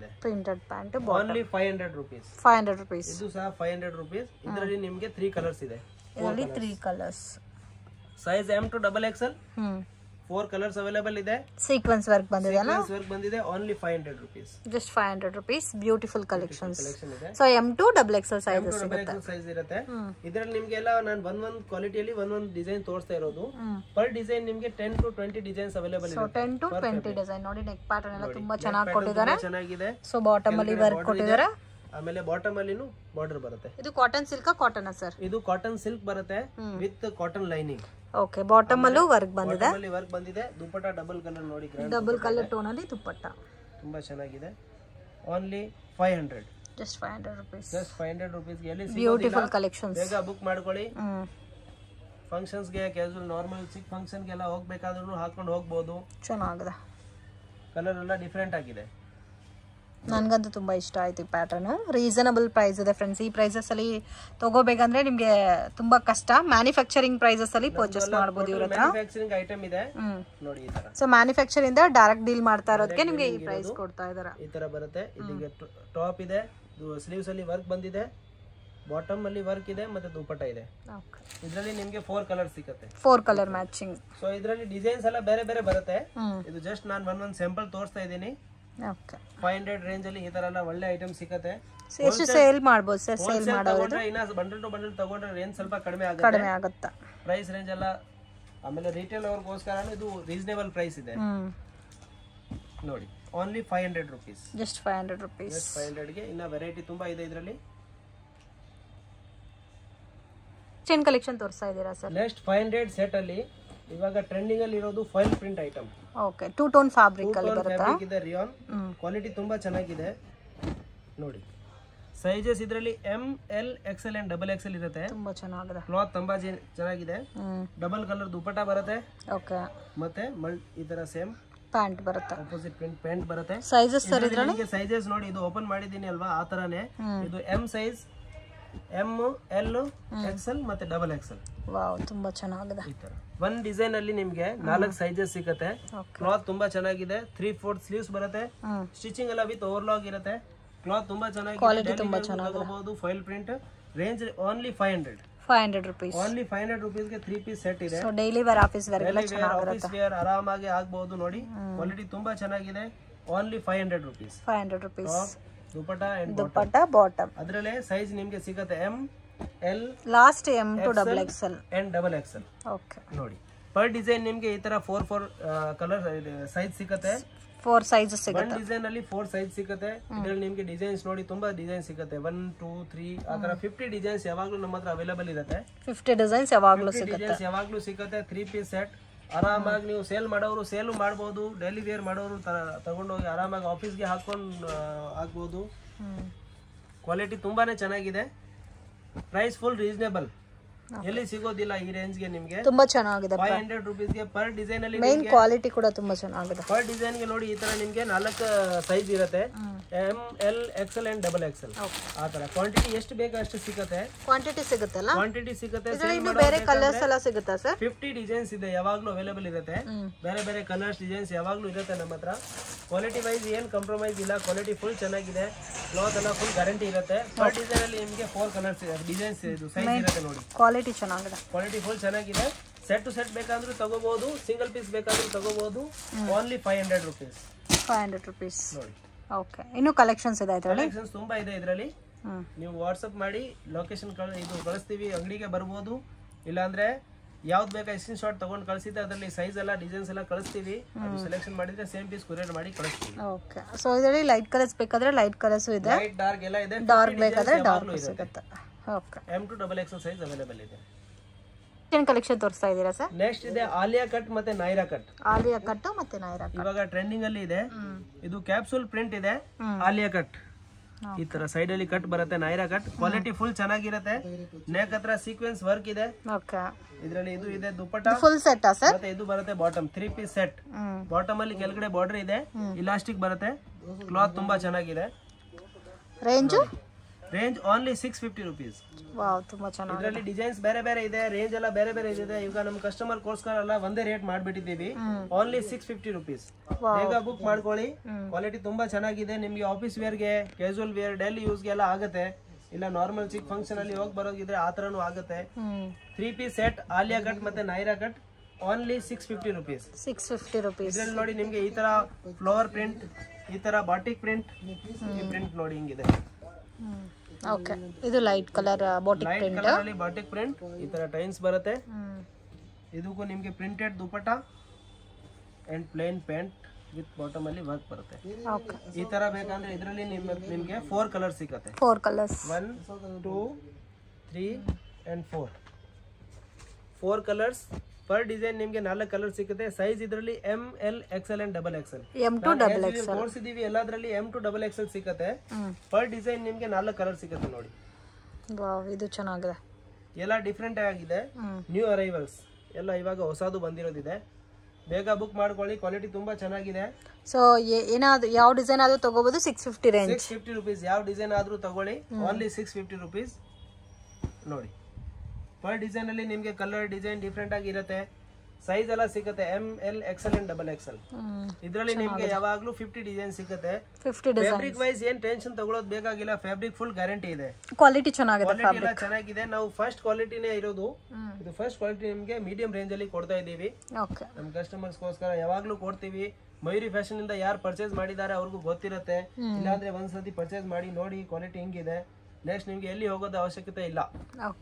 only 500 ರೂಪಾಯಿ ಇದು ಸಹ 500 ರೂಪಾಯಿ ಇದರಲ್ಲಿ ನಿಮಗೆ 3 ಕಲರ್ಸ್ ಇದೆ only 3 colours size M to double XL 4 ಕಲರ್ಸ್ ಅವೈಲೇಬಲ್ ಇದೆ ಸೀಕ್ವೆನ್ಸ್ ವರ್ಕ್ ಬಂದಿದೆ only 500 ರೂಪಾಯಿ just 500 ರೂಪಾಯಿ beautiful collections so M to double XL size ಇರುತ್ತೆ ಇದರಲ್ಲಿ ನಿಮಗೆ ಎಲ್ಲ ನಾನು ಒಂದೊಂದು ಕ್ವಾಲಿಟಿಯಲ್ಲಿ ಒಂದೊಂದು ಡಿಸೈನ್ ತೋರಿಸ್ತಾ ಇರೋದು ಪರ್ ಡಿಸೈನ್ ನಿಮಗೆ 10 to 20 ಡಿಸೈನ್ಸ್ ಅವೈಲೇಬಲ್ ಇದೆ ಸೋ 10 to 20 ಡಿಸೈನ್ ನೋಡಿ ನೆಕ್ ಪ್ಯಾಟರ್ನ್ ಎಲ್ಲ ತುಂಬಾ ಚೆನ್ನಾಗಿ ಕೊಟ್ಟಿದ್ದಾರೆ ಸೋ ಬಾಟಮ್ ಅಲ್ಲಿ ವರ್ಕ್ ಕೊಟ್ಟಿದ್ದಾರೆ ಆಮೇಲೆ ಬಾಟಮ್ ಅಲ್ಲಿನೂ ಬಾರ್ಡರ್ ಬರುತ್ತೆ. ಇದು ಕಾಟನ್ ಸಿಲ್ಕ್ ಕಾಟನ್ ಸರ್? ಇದು ಕಾಟನ್ ಸಿಲ್ಕ್ ಬರುತ್ತೆ with cotton lining. Okay, bottom ಅಲ್ಲೂ ವರ್ಕ್ ಬಂದಿದೆ. ಬಾಟಮ್ ಅಲ್ಲಿ ವರ್ಕ್ ಬಂದಿದೆ. ದುಪಟ್ಟಾ ಡಬಲ್ ಕಲರ್ ನೋಡಿ, ಗ್ರಾಂಡ್ ಡಬಲ್ ಕಲರ್ ಟೋನ್ ಅಲ್ಲಿ ದುಪಟ್ಟಾ ತುಂಬಾ ಚೆನ್ನಾಗಿದೆ. Only 500, just 500 rupees, just 500 rupees ಗೆ. ಬ್ಯೂಟಿಫುಲ್ ಕಲೆಕ್ಷನ್ಸ್, ಬೇಗ ಬುಕ್ ಮಾಡ್ಕೊಳ್ಳಿ. ಫಂಕ್ಷನ್ಸ್ ಗೆ, ಕ್ಯಾಶುಯಲ್ ನಾರ್ಮಲ್ ಸಿಕ್ ಫಂಕ್ಷನ್ ಗೆ ಎಲ್ಲ ಹೋಗಬೇಕಾದರೂ ಹಾಕೊಂಡು ಹೋಗಬಹುದು. ಚೆನ್ನಾಗಿದೆ. ಕಲರ್ ಎಲ್ಲ ಡಿಫರೆಂಟ್ ಆಗಿದೆ. ನನಗಂತೂ ತುಂಬ ಇಷ್ಟ ಆಯಿತು ಈ ಪ್ಯಾಟರ್ನು. ರೀಸನಬಲ್ ಪ್ರೈಸ್ ಇದೆ ಫ್ರೆಂಡ್ಸ್. ಈ ಪ್ರೈಸಸ್ಸಲ್ಲಿ ತಗೋಬೇಕಂದ್ರೆ ನಿಮಗೆ ತುಂಬ ಕಷ್ಟ. ಮ್ಯಾನುಫ್ಯಾಕ್ಚರಿಂಗ್ ಪ್ರೈಸಸ್ಸಲ್ಲಿ ಪರ್ಚೇಸ್ ಮಾಡ್ಬೋದು ಇವ್ರ ಹತ್ರ. ಮ್ಯಾನುಫ್ಯಾಕ್ಚರಿಂಗ್ ಐಟಮ್ ಇದೆ ನೋಡಿ ಈ ಥರ. ಸೊ ಮ್ಯಾನುಫ್ಯಾಕ್ಚರಿಂಗ್ ಡೈರೆಕ್ಟ್ ಡೀಲ್ ಮಾಡ್ತಾ ಇರೋದಕ್ಕೆ ನಿಮಗೆ ಈ ಪ್ರೈಸ್ ಕೊಡ್ತಾ ಇದ್ದಾರೆ. ಈ ಥರ ಬರುತ್ತೆ. ಇಲ್ಲಿಗೆ ಟಾಪ್ ಇದೆ, ಸ್ಲೀವ್ಸಲ್ಲಿ ವರ್ಕ್ ಬಂದಿದೆ, ಬಾಟಮ್ ಅಲ್ಲಿ ವರ್ಕ್ ಇದೆ, ಮತ್ತೆ ದುಪಟ್ಟಾ ಇದೆ. ಓಕೆ, ಇದರಲ್ಲಿ ನಿಮಗೆ 4 ಕಲರ್ ಸಿಗುತ್ತೆ, 4 ಕಲರ್ ಮ್ಯಾಚಿಂಗ್. ಸೊ ಇದರಲ್ಲಿ ಡಿಸೈನ್ಸ್ ಎಲ್ಲ ಬೇರೆ ಬೇರೆ ಬರುತ್ತೆ. ಇದು ಜಸ್ಟ್ ನಾನು ಒಂದೊಂದು ಸ್ಯಾಂಪಲ್ ತೋರಿಸ್ತಾ ಇದ್ದೀನಿ. ಓಕೆ, 500 ರೇಂಜ್ ಅಲ್ಲಿ ಈ ತರ ಎಲ್ಲ ಒಳ್ಳೆ ಐಟಮ್ ಸಿಗುತ್ತೆ. ಎಷ್ಟು ಸೇಲ್ ಮಾಡಬಹುದು ಸರ್? ಸೇಲ್ ಮಾಡೋದು ಇನ್ನ ಬಂಡಲ್ ಟು ಬಂಡಲ್ ತಗೊಂಡ್ರೆ ರೇಂಜ್ ಸ್ವಲ್ಪ ಕಡಿಮೆ ಆಗುತ್ತೆ. ಪ್ರೈಸ್ ರೇಂಜ್ ಎಲ್ಲ ಆಮೇಲೆ ರಿಟೇಲ್ ಅವರಿಗೋಸ್ಕರನು ಇದು ರೀಸನೇಬಲ್ ಪ್ರೈಸ್ ಇದೆ ನೋಡಿ. Only 500 rupees, just 500 rupees, just 500 ಗೆ. ಇನ್ನ ವೆರೈಟಿ ತುಂಬಾ ಇದೆ ಇದರಲ್ಲಿ. ಚೆನ್ ಕಲೆಕ್ಷನ್ ತೋರಿಸ್ತಾ ಇದ್ದೀರಾ ಸರ್? ನೆಕ್ಸ್ಟ್ 500 ಸೆಟ್ ಅಲ್ಲಿ ಇವಾಗ ಟ್ರೆಂಡಿಂಗ್ ಅಲ್ಲಿ ಇರೋದು foil print item. Okay, 2 tone fabric ಅಲ್ಲಿ ಬರುತ್ತೆ. ಇದೆ ರಿಯಾನ್ ಕ್ವಾಲಿಟಿ ತುಂಬಾ ಚೆನ್ನಾಗಿದೆ ನೋಡಿ. ಸೈಜಸ್ ಇದರಲ್ಲಿ M, L, XL and double XL ಇರುತ್ತೆ. ತುಂಬಾ ಚೆನ್ನಾಗಿದೆ. ಕ್ಲಾತ್ ತುಂಬಾ ಚೆನ್ನಾಗಿದೆ. ಡಬಲ್ ಕಲರ್ ದುಪಟ್ಟಾ ಬರುತ್ತೆ. ಓಕೆ, ಮತ್ತೆ ಈ ತರ ಸೇಮ್ ಪ್ಯಾಂಟ್ ಬರುತ್ತೆ. ಅಪೋಸಿಟ್ ಪ್ರಿಂಟ್ ಪ್ಯಾಂಟ್ ಬರುತ್ತೆ. ಸೈಜಸ್ ಸರ್ ಇದರಲ್ಲಿ ನಿಮಗೆ ಸೈಜಸ್ ನೋಡಿ, ಇದು ಓಪನ್ ಮಾಡಿದೀನಿ ಅಲ್ವಾ, ಆ ತರನೇ. ಇದು M size, M, L, XL ಮತ್ತೆ ಡಬಲ್ ಎಕ್ಸೆಲ್. ವಾವ್, ತುಂಬಾ ಚೆನ್ನಾಗಿದೆ. ಈ ತರ ಒಂದು ಡಿಸೈನ್ ಅಲ್ಲಿ ನಿಮಗೆ 4 ಸೈಜಸ್ ಸಿಗುತ್ತೆ. ಕ್ಲಾತ್ ತುಂಬಾ ಚೆನ್ನಾಗಿದೆ. 3/4 ಸ್ಲೀವ್ಸ್ ಬರುತ್ತೆ. ಸ್ಟಿಚಿಂಗ್ ಎಲ್ಲ ವಿತ್ ಓವರ್ಲಾಕ್ ಇರುತ್ತೆ. ಕ್ಲಾತ್ ತುಂಬಾ ಚೆನ್ನಾಗಿದೆ, ಕ್ವಾಲಿಟಿ ತುಂಬಾ ಚೆನ್ನಾಗಿದೆ. Foil print range only 500 rupees. Only 500 rupees ಗೆ 3 ಪೀಸ್ ಸೆಟ್ ಇದೆ. So daily wear, office wear ಎಲ್ಲ ಚೆನ್ನಾಗಿರುತ್ತೆ. ಆಫೀಸ್ ವೇರ್ ಆರಾಮಾಗಿ ಆಗಬಹುದು ನೋಡಿ. ಕ್ವಾಲಿಟಿ ತುಂಬಾ ಚೆನ್ನಾಗಿದೆ. Only 500 rupees, 500 rupees. Dupatta and dupatta bottom ಅದರಲ್ಲೇ ಸೈಜ್ ನಿಮಗೆ ಸಿಗುತ್ತೆ M, L, last M to double XL and double XL. Okay ನೋಡಿ, ಪರ್ ಡಿಸೈನ್ ನಿಮಗೆ ಈ ತರ 4 ಕಲರ್ ಸೈಜ್ ಸಿಗುತ್ತೆ. 4 ಸೈಜಸ್ ಸಿಗುತ್ತೆ ಒಂದು ಡಿಸೈನ್ ಅಲ್ಲಿ. 4 ಸೈಜ್ ಸಿಗುತ್ತೆ ಇದರಲ್ಲಿ ನಿಮಗೆ. ಡಿಸೈನ್ಸ್ ನೋಡಿ, ತುಂಬಾ ಡಿಸೈನ್ ಸಿಗುತ್ತೆ. 1 2 3 ಆ ತರ 50 ಡಿಸೈನ್ಸ್ ಯಾವಾಗಲೂ ನಮ್ಮತ್ರ ಅವೈಲೇಬಲ್ ಇರುತ್ತೆ. 50 ಡಿಸೈನ್ಸ್ ಯಾವಾಗಲೂ ಸಿಗುತ್ತೆ. 3 ಪೀಸ್ ಸೆಟ್. ಆರಾಮಾಗಿ ನೀವು ಸೇಲ್ ಮಾಡೋರು ಸೇಲ್ ಮಾಡಬಹುದು. ಡೈಲಿ ವೇರ್ ಮಾಡೋರು ತಗೊಂಡೋಗಿ ಆರಾಮಾಗಿ ಆಫೀಸ್ಗೆ ಹಾಕೊಂಡು ಆಗ್ಬೋದು. ಕ್ವಾಲಿಟಿ ತುಂಬಾನೇ ಚೆನ್ನಾಗಿದೆ. ಪ್ರೈಸ್ ಫುಲ್ ರೀಸನೇಬಲ್, ಎಲ್ಲಿ ಸಿಗೋದಿಲ್ಲ ಈ ರೇಂಜ್ಗೆ ನಿಮಗೆ. ತುಂಬಾ ಚೆನ್ನಾಗಿದೆ. 500 ರೂಪೀಸ್ಗೆ ಪರ್ ಡಿಸೈನ್ ಅಲ್ಲಿ. ಮೇನ್ ಕ್ವಾಲಿಟಿ ಕೂಡ ತುಂಬಾ ಚೆನ್ನಾಗಿದೆ. ಪರ್ ಡಿಸೈನ್ಗೆ ನೋಡಿ ಈ ತರ ನಿಮಗೆ 4 ಸೈಜ್ ಇರುತ್ತೆ. M, L, XL and double XL ಆ ತರ. ಕ್ವಾಂಟಿಟಿ ಎಷ್ಟು ಬೇಕು ಅಷ್ಟು ಸಿಗುತ್ತೆ. ಕ್ವಾಂಟಿಟಿ ಸಿಗುತ್ತೆ. ಇನ್ನು ಬೇರೆ ಕಲರ್ಸ್ ಎಲ್ಲ ಸಿಗುತ್ತಾ ಸರ್? 50 ಡಿಸೈನ್ಸ್ ಇದೆ, ಯಾವಾಗಲೂ ಅವೈಲೇಬಲ್ ಇರುತ್ತೆ. ಬೇರೆ ಬೇರೆ ಕಲರ್ಸ್ ಡಿಸೈನ್ಸ್ ಯಾವಾಗಲೂ ಇರುತ್ತೆ ನಮ್ಮತ್ರ. ಕ್ವಾಲಿಟಿ ವೈಸ್ ಏನು ಕಾಂಪ್ರಮೈಸ್ ಇಲ್ಲ. ಕ್ವಾಲಿಟಿ ಫುಲ್ ಚೆನ್ನಾಗಿದೆ. ಕ್ಲಾತ್ ಎಲ್ಲ ಫುಲ್ ಗ್ಯಾರಂಟಿ ಇರುತ್ತೆ. ಪರ್ ಡಿಸೈನ್ ಅಲ್ಲಿ ನಿಮಗೆ 4 ಕಲರ್ಸ್ ಡಿಸೈನ್ಸ್ ಇದು ಸೈಜ್ ಇರುತ್ತೆ ನೋಡಿ. ಕ್ವಾಲಿಟಿ ಚೆನ್ನಾಗಿದೆ. ಕ್ವಾಲಿಟಿ ಫುಲ್ ಚೆನ್ನಾಗಿದೆ. ಸೆಟ್ ಟು ಸೆಟ್ ಬೇಕಾದರೂ ತಗೋಬಹುದು. ಸಿಂಗಲ್ ಪೀಸ್ ಬೇಕಾದರೂ ತಗೋಬಹುದು. ಓನ್ಲಿ 500 ರೂಪೀಸ್, 500 ರೂಪೀಸ್ ನೋಡಿ. ಓಕೆ, ಇನ್ನು ಕಲೆಕ್ಷನ್ಸ್ ಇದೆ ಇದರಲ್ಲಿ. ಕಲೆಕ್ಷನ್ಸ್ ತುಂಬಾ ಇದೆ ಇದರಲ್ಲಿ. ನೀವು ವಾಟ್ಸಪ್ ಮಾಡಿ ಲೊಕೇಶನ್ ಇದು ಕಳಿಸ್ತೀವಿ, ಅಂಗಡಿಗೆ ಬರ್ಬೋದು. ಇಲ್ಲಾಂದ್ರೆ ಯಾವ್ದು ಬೇಕಾ ಸ್ಕ್ರೀನ್ ಶಾಟ್ ತಗೊಂಡು ಕಳಿಸಿದ್ರೆ ಅದರಲ್ಲಿ ಸೈಜ್ ಎಲ್ಲ ಡಿಸೈನ್ಸ್ ಎಲ್ಲ ಕಳಿಸ್ತೀವಿ. ಅದು ಸೆಲೆಕ್ಷನ್ ಮಾಡಿದ್ರೆ ಸೇಮ್ ಪೀಸ್ ಕೊರಿಯರ್ ಮಾಡಿ ಕಳಿಸ್ತೀವಿ. ಓಕೆ, ಸೊ ಇದರಲ್ಲಿ ಲೈಟ್ ಕಲರ್ಸ್ ಬೇಕಾದ್ರೆ ಲೈಟ್ ಕಲರ್ಸ್ ಇದೆ. ಲೈಟ್ ಡಾರ್ಕ್ ಎಲ್ಲ ಇದೆ. ಡಾರ್ಕ್ ಬೇಕಾದ್ರೆ ಡಾರ್ಕ್ ಸಿಗುತ್ತೆ. Okay, M to double XL size available ಇದೆ. ಏನು ಕಲೆಕ್ಷನ್ ತೋರಿಸ್ತಾ ಇದ್ದೀರಾ ಸರ್? ನೆಕ್ಸ್ಟ್ ಇದೆ ಆಲಿಯಾ ಕಟ್ ಮತ್ತೆ ನೈರಾ ಕಟ್. ಆಲಿಯಾ ಕಟ್ ಮತ್ತೆ ನೈರಾ ಕಟ್ ಇವಾಗ ಟ್ರೆಂಡಿಂಗ್ ಅಲ್ಲಿ ಇದೆ. ಇದು ಕ್ಯಾಪ್ಸೂಲ್ ಪ್ರಿಂಟ್ ಇದೆ. ಆಲಿಯಾ ಕಟ್ ಈ ತರ ಸೈಡ್ ಅಲ್ಲಿ ಕಟ್ ಬರುತ್ತೆ. ನೈರಾ ಕಟ್ ಕ್ವಾಲಿಟಿ ಫುಲ್ ಚೆನ್ನಾಗಿರುತ್ತೆ. ನೆಕ್ ಹತ್ರ ಸೀಕ್ವೆನ್ಸ್ ವರ್ಕ್ ಇದೆ. ಓಕೆ, ಇದರಲ್ಲಿ ಇದು ಇದೆ ದುಪಟ್ಟಾ ಫುಲ್ ಸೆಟ್ ಸರ್. ಮತ್ತೆ ಇದು ಬರುತ್ತೆ ಬಾಟಮ್ 3 ಪೀಸ್ ಸೆಟ್. ಬಾಟಮ್ ಅಲ್ಲಿ ಕೆಳಗಡೆ ಬಾರ್ಡರ್ ಇದೆ. ಇಲಾಸ್ಟಿಕ್ ಬರುತ್ತೆ. ಕ್ಲಾತ್ ತುಂಬಾ ಚೆನ್ನಾಗಿದೆ. Range only 650 rupees. ವಾವ್, ತುಂಬಾ ಚೆನ್ನಾಗಿದೆ. ಇದರಲ್ಲಿ ಡಿಸೈನ್ಸ್ ಬೇರೆ ಬೇರೆ ಇದೆ. ರೇಂಜ್ ಎಲ್ಲ ಬೇರೆ ಬೇರೆ ಇದೆ. ಈಗ ನಮ್ಮ ಕಸ್ಟಮರ್ ಕೋರ್ಸ್ಕಾರ ಎಲ್ಲ ಒಂದೇ ರೇಟ್ ಮಾಡಿಬಿಟ್ಟಿದ್ದೀವಿ. Only 650 rupees. ಬೇಗ ಬುಕ್ ಮಾಡ್ಕೊಳ್ಳಿ. ಕ್ವಾಲಿಟಿ ತುಂಬಾ ಚೆನ್ನಾಗಿದೆ. ನಿಮಗೆ ಆಫೀಸ್ ವೇರ್ಗೆ, ಕ್ಯಾಶುಯಲ್ ವೇರ್, ಡೈಲಿ ಯೂಸ್ಗೆ ಎಲ್ಲ ಆಗುತ್ತೆ. ಇಲ್ಲ ನಾರ್ಮಲ್ ಚಿಕ್ ಫಂಕ್ಷನ್ ಅಲ್ಲಿ ಹೋಗಿ ಬರೋದಿದ್ರೆ ಆ ಥರನೂ ಆಗುತ್ತೆ. 3 ಪೀಸ್ ಸೆಟ್ ಆಲಿಯಾ ಕಟ್ ಮತ್ತೆ Naira cut only 650 rupees, 650 rupees. ಇದರಲ್ಲಿ ನೋಡಿ ನಿಮಗೆ ಈ ತರ ಫ್ಲವರ್ ಪ್ರಿಂಟ್, ಈ ತರ ಬಾಟಿಕ್ ಪ್ರಿಂಟ್. ಈ ಪ್ರಿಂಟ್ ನೋಡಿ ಹಿಂಗಿದೆ. ಓಕೆ, ಇದು light colour batik print. Light colour ಅಲ್ಲಿ ಬಾಟಿಕ್ ಪ್ರಿಂಟ್ ಈ ತರ ಟೈನ್ಸ್ ಬರುತ್ತೆ. ಇದಕ್ಕೂ ನಿಮಗೆ printed dupatta and plain pant with bottom ಅಲ್ಲಿ ವರ್ಕ್ ಬರುತ್ತೆ ಈ ತರ ಬೇಕಂದ್ರೆ ಇದರಲ್ಲಿ ನಿಮಗೆ 4 ಕಲರ್ ಸಿಗುತ್ತೆ 4 colours 1 2 3 and 4 colours per design ನಿಮಗೆ 4 ಕಲರ್ ಸಿಗುತ್ತೆ ಸೈಜ್ ಇದರಲ್ಲಿ M L XL and double XL M to double XL ತೋರಿಸಿದೀವಿ ಎಲ್ಲದರಲ್ಲಿ M to double XL ಸಿಗುತ್ತೆ पर ಡಿಸೈನ್ ನಿಮಗೆ 4 ಕಲರ್ ಸಿಗುತ್ತೆ ನೋಡಿ ವಾವ್ ಇದು ಚೆನ್ನಾಗಿದೆ ಎಲ್ಲ ಡಿಫರೆಂಟ್ ಆಗಿದೆ ನ್ಯೂ ಅರೈವಲ್ಸ್ ಎಲ್ಲ ಇವಾಗ ಹೊಸದು ಬಂದಿರೋದಿದೆ ಬೇಗ ಬುಕ್ ಮಾಡ್ಕೊಳ್ಳಿ ಕ್ವಾಲಿಟಿ ತುಂಬಾ ಚೆನ್ನಾಗಿದೆ ಸೋ ಏನಾದ್ರೂ ಯಾವ ಡಿಸೈನ್ ಆದ್ರೂ ತಗೋಬಹುದು 650 ರೇಂಜ್ 650 ರೂಪಾಯಿ ಯಾವ ಡಿಸೈನ್ ಆದ್ರೂ ತಗೊಳ್ಳಿ only 650 ರೂಪಾಯಿ ನೋಡಿ पर ಡಿಸೈನ್ ಅಲ್ಲಿ ನಿಮಗೆ ಕಲರ್ ಡಿಸೈನ್ ಡಿಫರೆಂಟ್ ಆಗಿ ಇರುತ್ತೆ ಸೈಜ್ ಎಲ್ಲ ಸಿಗುತ್ತೆ M L XL and double XL ಇದರಲ್ಲಿ ನಿಮಗೆ ಯಾವಾಗಲೂ 50 ಡಿಸೈನ್ ಸಿಗುತ್ತೆ 50 ಡಿಸೈನ್ ಫ್ಯಾಬ್ರಿಕ್ ವೈಸ್ ಏನು ಟೆನ್ಷನ್ ತಗೊಳ್ಳೋದು ಬೇಕಾಗಿಲ್ಲ ಫ್ಯಾಬ್ರಿಕ್ ಫುಲ್ ಗ್ಯಾರಂಟಿ ಇದೆ ಕ್ವಾಲಿಟಿ ಚೆನ್ನಾಗಿದೆ ಫ್ಯಾಬ್ರಿಕ್ ಎಲ್ಲ ಚೆನ್ನಾಗಿದೆ ನಾವು ಫಸ್ಟ್ ಕ್ವಾಲಿಟಿನೇ ಇರೋದು ಇದು ಫಸ್ಟ್ ಕ್ವಾಲಿಟಿ ನಿಮಗೆ ಮೀಡಿಯಂ ರೇಂಜ್ ಅಲ್ಲಿ ಕೊಡ್ತಾ ಇದೀವಿ ಓಕೆ ನಮ್ಮ ಕಸ್ಟಮರ್ಸ್ ಗೋಸ್ಕರ ಯಾವಾಗಲೂ ಕೊಡ್ತೀವಿ ಮಯೂರಿ ಫ್ಯಾಷನ್ ಇಂದ ಯಾರು ಪರ್ಚೇಸ್ ಮಾಡಿದಾರೆ ಅವರಿಗೆ ಗೊತ್ತಿರುತ್ತೆ ಇಲ್ಲಾಂದ್ರೆ ಒಂದ್ಸತಿ ಪರ್ಚೇಸ್ ಮಾಡಿ ನೋಡಿ ಕ್ವಾಲಿಟಿ ಹೆಂಗಿದೆ ನೆಕ್ಸ್ಟ್ ನಿಮಗೆ ಎಲ್ಲಿ ಹೋಗೋದ ಅವಶ್ಯಕತೆ ಇಲ್ಲ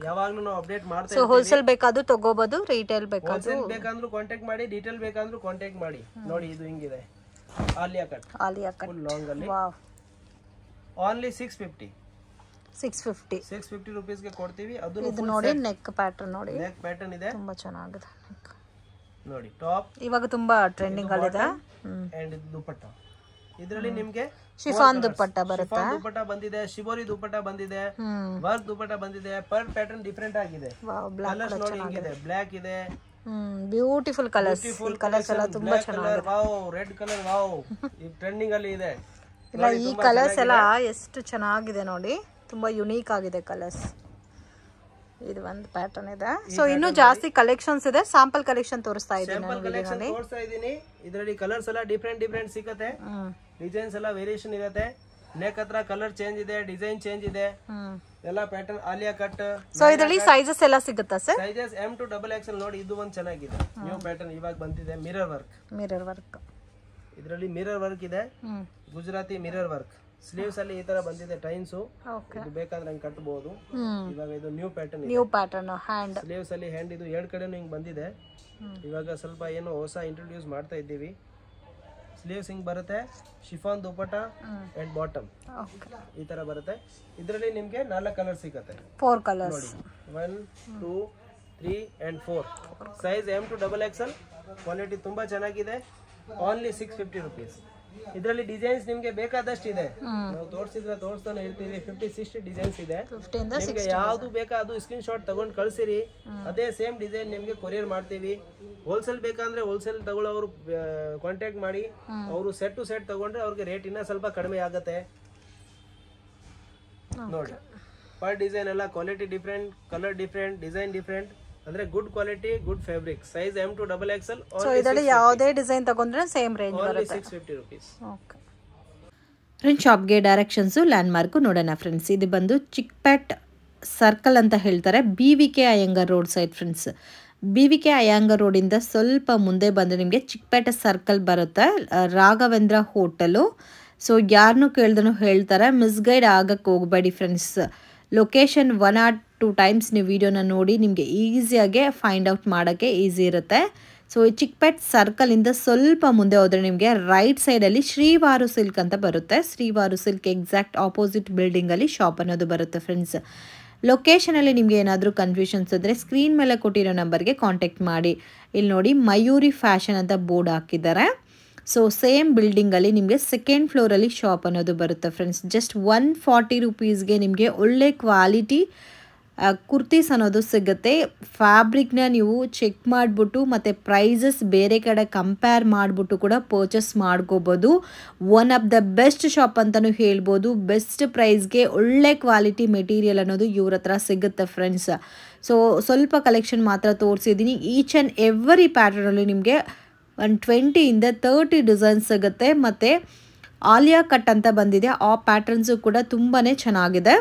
ಯಾವಾಗಲೂ ನಾವು ಅಪ್ಡೇಟ್ ಮಾಡ್ತಾ ಇದ್ದೀವಿ ಸೋ ಹೋಲ್ಸೇಲ್ ಬೇಕಾದರೂ ತಗೋಬಹುದು ರಿಟೇಲ್ ಬೇಕಾದರೂ ಹೋಲ್ಸೇಲ್ ಬೇಕಾದರೂ ಕಾಂಟ್ಯಾಕ್ಟ್ ಮಾಡಿ ರಿಟೇಲ್ ಬೇಕಾದರೂ ಕಾಂಟ್ಯಾಕ್ಟ್ ಮಾಡಿ ನೋಡಿ ಇದು ಹಿಂಗಿದೆ ಆಲಿಯಾ ಕಟ್ ಫುಲ್ ಲಾಂಗ್ ಅಲ್ಲಿ ವಾವ್ only 650 ರೂಪಾಯಿಸ್ ಗೆ ಕೊಡ್ತೀವಿ ಅದನ್ನ ಇದು ನೋಡಿ ನೆಕ್ ಪ್ಯಾಟರ್ನ್ ಇದೆ ತುಂಬಾ ಚೆನ್ನಾಗಿದೆ ನೆಕ್ ನೋಡಿ ಟಾಪ್ ಇವಾಗ ತುಂಬಾ ಟ್ರೆಂಡಿಂಗ್ ಅಲ್ಲಿ ಇದೆ ಅಂಡ್ ಇದು ದುಪಟ್ಟಾ ಇದರಲ್ಲಿ ನಿಮಗೆ ಶಿಫಾನ್ ದುಪಟ್ಟಾ ಬರುತ್ತೆ ಶಿಫಾನ್ ದುಪಟ್ಟಾ ಬಂದಿದೆ ಶಿಬೋರಿ ದುಪಟ್ಟಾ ಬಂದಿದೆ ವರ್ಕ್ ದುಪಟ್ಟಾ ಬಂದಿದೆ ಪರ್ ಪ್ಯಾಟರ್ನ್ ಡಿಫರೆಂಟ್ ಆಗಿದೆ ಕಲರ್ಸ್ ನೋಡಿ ಇದೆ ಬ್ಲಾಕ್ ಇದೆ ಬ್ಯೂಟಿಫುಲ್ ಕಲರ್ಸ್ ಈ ಕಲರ್ಸ್ ಎಲ್ಲ ತುಂಬಾ ಚೆನ್ನಾಗಿದೆ ವಾವ್ ರೆಡ್ ಕಲರ್ ವಾವ್ ಈ ಟ್ರೆಂಡಿಂಗ್ ಅಲ್ಲಿ ಇದೆ ಇಲ್ಲ ಈ ಕಲರ್ಸ್ ಎಲ್ಲ ಎಷ್ಟು ಚೆನ್ನಾಗಿದೆ ನೋಡಿ ತುಂಬಾ ಯೂನಿಕ್ ಆಗಿದೆ ಕಲರ್ಸ್ ಇದು ಒಂದು ಪ್ಯಾಟರ್ನ್ ಇದೆ ಸೋ ಇನ್ನು ಜಾಸ್ತಿ ಕಲೆಕ್ಷನ್ಸ್ ಇದೆ ಸ್ಯಾಂಪಲ್ ಕಲೆಕ್ಷನ್ ತೋರಿಸ್ತಾ ಇದ್ದೀನಿ ನಾನು ವಿಡಿಯೋನಲ್ಲಿ ತೋರಿಸ್ತಾ ಇದ್ದೀನಿ ಇದರಲ್ಲಿ ಕಲರ್ಸ್ ಎಲ್ಲ ಡಿಫರೆಂಟ್ ಸಿಗುತ್ತೆ ಡಿಸೈನ್ಸ್ ಎಲ್ಲ ವೇರಿಯೇಷನ್ ಇರುತ್ತೆ ನೆಕ್ ಹತ್ರ ಕಲರ್ ಚೇಂಜ್ ಇದೆ ಡಿಸೈನ್ ಚೇಂಜ್ ಇದೆ ಎಲ್ಲ ಪ್ಯಾಟರ್ನ್ ಆಲಿಯಾ ಕಟ್ ಸೋ ಇದರಲ್ಲಿ ಸೈಜಸ್ ಎಲ್ಲ ಸಿಗುತ್ತಾ sir sizes M to double XL ನೋಡಿ ಇದು ಒಂದು ಚೆನ್ನಾಗಿದೆ ನ್ಯೂ ಪ್ಯಾಟರ್ನ್ ಇವಾಗ ಬಂದಿದೆ ಮಿರರ್ ವರ್ಕ್ ಇದರಲ್ಲಿ ಮಿರರ್ ವರ್ಕ್ ಇದೆ ಗುಜರಾತಿ ಮಿರರ್ ವರ್ಕ್ ಸ್ಲೀವ್ಸ್ ಅಲ್ಲಿ ಈ ತರ ಬಂದಿದೆ ಟೈನ್ಸ್ ಇದು ಬೇಕಾದ್ರೆ ಹಂಗ್ ಕಟ್ಟಬಹುದು ಇವಾಗ ಇದು ನ್ಯೂ ಪ್ಯಾಟರ್ನ್ ಹ್ಯಾಂಡ್ ಸ್ಲೀವ್ಸ್ ಅಲ್ಲಿ ಹ್ಯಾಂಡ್ ಇದು ಎರಡು ಕಡೆನೂ ಹಿಂಗ್ ಬಂದಿದೆ ಇವಾಗ ಸ್ವಲ್ಪ ಏನೋ ಹೊಸ ಇಂಟ್ರೊಡ್ಯೂಸ್ ಮಾಡ್ತಾ ಇದ್ದೀವಿ ಸ್ಲೀವ್ಸ್ ಹಿಂಗ್ ಬರುತ್ತೆ ಶಿಫಾನ್ ದುಪಟ್ಟಾ ಅಂಡ್ ಬಾಟಮ್ ಈ ತರ ಬರುತ್ತೆ ಇದರಲ್ಲಿ ನಿಮಗೆ 4 ಕಲರ್ ಸಿಗುತ್ತೆ 4 colours 1 2 3 and 4 size M to double XL quality ತುಂಬಾ ಚೆನ್ನಾಗಿದೆ only 650 ರೂಪಾಯಿ ಇದರಲ್ಲಿ ಡಿಸೈನ್ಸ್ ನಿಮಗೆ ಬೇಕಾದಷ್ಟು ಇದೆ ನಾವು ತೋರಿಸ್ತಾನೆ ಇರ್ತೀವಿ 50-60 ಡಿಸೈನ್ಸ್ ಇದೆ ನಿಮಗೆ ಯಾವುದು ಬೇಕಾ ಅದು ಸ್ಕ್ರೀನ್ ಶಾಟ್ ತಗೊಂಡು ಕಳಿಸಿರಿ ಅದೇ ಸೇಮ್ ಡಿಸೈನ್ ನಿಮಗೆ ಕೊರಿಯರ್ ಮಾಡ್ತೀವಿ ಹೋಲ್ಸೇಲ್ ಬೇಕಂದ್ರೆ ಹೋಲ್ಸೇಲ್ ತಗೊಳ್ಳೋರು ಕಾಂಟ್ಯಾಕ್ಟ್ ಮಾಡಿ ಅವರು ಸೆಟ್ ಟು ಸೆಟ್ ತಗೊಂಡ್ರೆ ಅವರಿಗೆ ರೇಟ್ ಇನ್ನ ಸ್ವಲ್ಪ ಕಡಿಮೆ ಆಗುತ್ತೆ ನೋಡಿ ಪರ್ ಡಿಸೈನ್ ಎಲ್ಲ quality different colour different design different ಅಂದ್ರೆ good quality good fabric size M to double XL so ಇದರಲ್ಲಿ ಯಾವುದೇ ಡಿಸೈನ್ ತಗೊಂಡ್ರೆ ಸೇಮ್ ರೇಂಜ್ ಬರುತ್ತೆ 650 ರೂಪೀಸ್ ಓಕೆ ಫ್ರೆಂಡ್ ಶಾಪ್ ಗೆ ಡೈರೆಕ್ಷನ್ಸ್ ಲ್ಯಾಂಡ್ ಮಾರ್ಕ್ ನೋಡೋಣ ಫ್ರೆಂಡ್ಸ್ ಇದು ಬಂದು ಚಿಕ್ಪೆಟ್ ಸರ್ಕಲ್ ಅಂತ ಹೇಳ್ತಾರೆ BVK Iyengar road side friends BVK Iyengar road ಇಂದ ಸ್ವಲ್ಪ ಮುಂದೆ ಬಂದ್ರೆ ನಿಮಗೆ ಚಿಕ್ಪೆಟ್ ಸರ್ಕಲ್ ಬರುತ್ತೆ ರಾಘವೇಂದ್ರ ಹೋಟೆಲ್ ಸೋ ಯಾರ್ನೂ ಕೇಳಿದ್ರು ಹೇಳ್ತಾರೆ ಮಿಸ್ಗೈಡ್ ಆಗಕ್ಕೆ ಹೋಗಬೇಡಿ ಫ್ರೆಂಡ್ಸ್ ಲೊಕೇಶನ್ 1 or 2 ಟೈಮ್ಸ್ ನೀವು ವಿಡಿಯೋನ ನೋಡಿ ನಿಮಗೆ ಈಸಿಯಾಗಿ ಫೈಂಡ್ ಔಟ್ ಮಾಡೋಕ್ಕೆ ಈಸಿ ಇರುತ್ತೆ ಸೊ ಈ ಚಿಕ್ಪೆಟ್ ಸರ್ಕಲಿಂದ ಸ್ವಲ್ಪ ಮುಂದೆ ಹೋದರೆ ನಿಮಗೆ ರೈಟ್ ಸೈಡಲ್ಲಿ ಶ್ರೀವಾರು ಸಿಲ್ಕ್ ಅಂತ ಬರುತ್ತೆ ಶ್ರೀವಾರು ಸಿಲ್ಕ್ ಎಕ್ಸಾಕ್ಟ್ ಆಪೋಸಿಟ್ ಬಿಲ್ಡಿಂಗಲ್ಲಿ ಶಾಪ್ ಅನ್ನೋದು ಬರುತ್ತೆ ಫ್ರೆಂಡ್ಸ್ ಲೊಕೇಶನಲ್ಲಿ ನಿಮಗೆ ಏನಾದರೂ ಕನ್ಫ್ಯೂಷನ್ಸ್ ಇದ್ದರೆ ಸ್ಕ್ರೀನ್ ಮೇಲೆ ಕೊಟ್ಟಿರೋ ನಂಬರ್ಗೆ ಕಾಂಟ್ಯಾಕ್ಟ್ ಮಾಡಿ ಇಲ್ಲಿ ನೋಡಿ ಮಯೂರಿ ಫ್ಯಾಷನ್ ಅಂತ ಬೋರ್ಡ್ ಹಾಕಿದ್ದಾರೆ ಸೊ ಸೇಮ್ ಬಿಲ್ಡಿಂಗಲ್ಲಿ ನಿಮಗೆ ಸೆಕೆಂಡ್ ಫ್ಲೋರಲ್ಲಿ ಶಾಪ್ ಅನ್ನೋದು ಬರುತ್ತೆ ಫ್ರೆಂಡ್ಸ್ ಜಸ್ಟ್ 140 ರೂಪೀಸ್ಗೆ ನಿಮಗೆ ಒಳ್ಳೆ ಕ್ವಾಲಿಟಿ ಕುರ್ತೀಸ್ ಅನ್ನೋದು ಸಿಗುತ್ತೆ ಫ್ಯಾಬ್ರಿಕ್ನ ನೀವು ಚೆಕ್ ಮಾಡಿಬಿಟ್ಟು ಮತ್ತು ಪ್ರೈಸಸ್ ಬೇರೆ ಕಡೆ ಕಂಪೇರ್ ಮಾಡಿಬಿಟ್ಟು ಕೂಡ ಪರ್ಚೇಸ್ ಮಾಡ್ಕೋಬೋದು one of the best shop ಅಂತಲೂ ಹೇಳ್ಬೋದು ಬೆಸ್ಟ್ ಪ್ರೈಸ್ಗೆ ಒಳ್ಳೆ ಕ್ವಾಲಿಟಿ ಮೆಟೀರಿಯಲ್ ಅನ್ನೋದು ಇವ್ರ ಹತ್ರ ಸಿಗುತ್ತೆ ಫ್ರೆಂಡ್ಸ್ ಸೊ ಸ್ವಲ್ಪ ಕಲೆಕ್ಷನ್ ಮಾತ್ರ ತೋರಿಸಿದ್ದೀನಿ ಈಚ್ ಆ್ಯಂಡ್ ಎವ್ರಿ ಪ್ಯಾಟರ್ನಲ್ಲಿ ನಿಮಗೆ 120 ಇಂದ 30 ಡಿಸೈನ್ಸ್ ಸಿಗುತ್ತೆ ಮತ್ತು ಆಲಿಯಾ ಕಟ್ ಅಂತ ಬಂದಿದೆ ಆ ಪ್ಯಾಟರ್ನ್ಸು ಕೂಡ ತುಂಬಾ ಚೆನ್ನಾಗಿದೆ